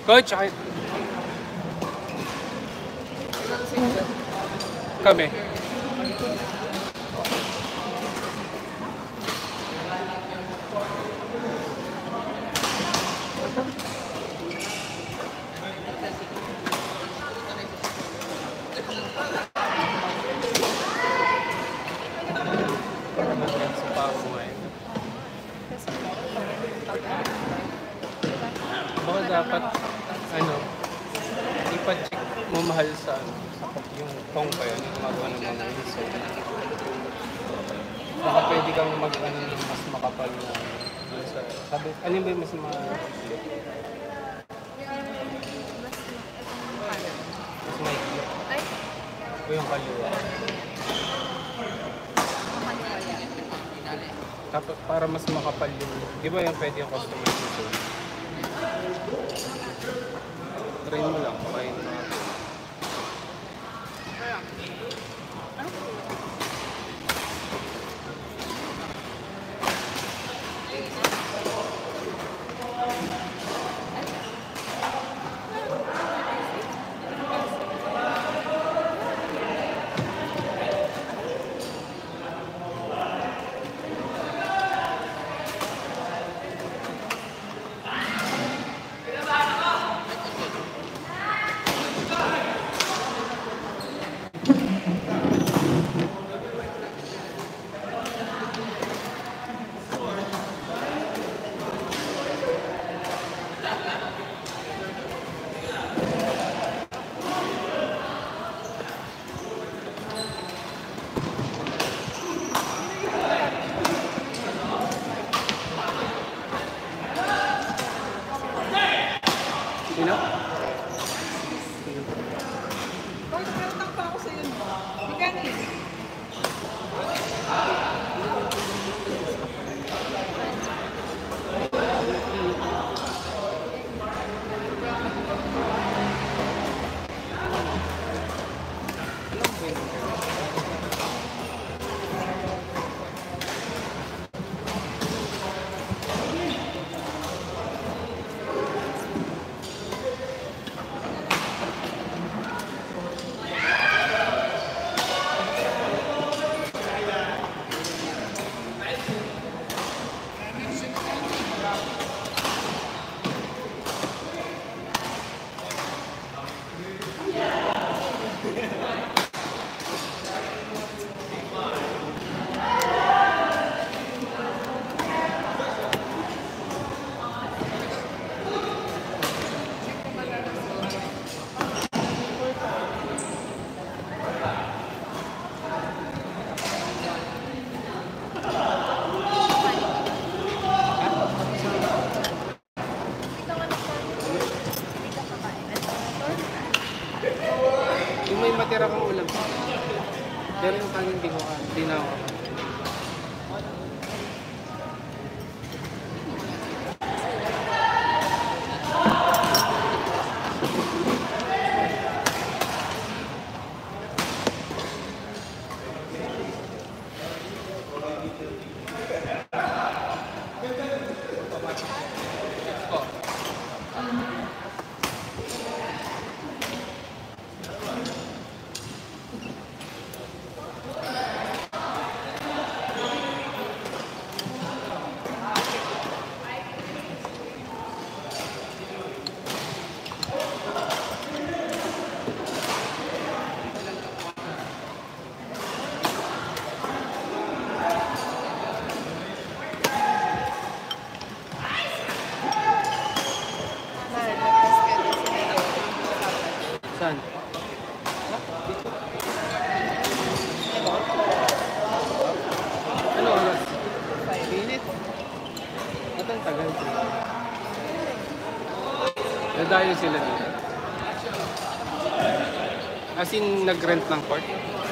Coach, I... Come here. Di ba yung pwede yung customization? Try mo lang, try mo lang. Thank you. Nadayo sila dito. As in, nag-rent ng court.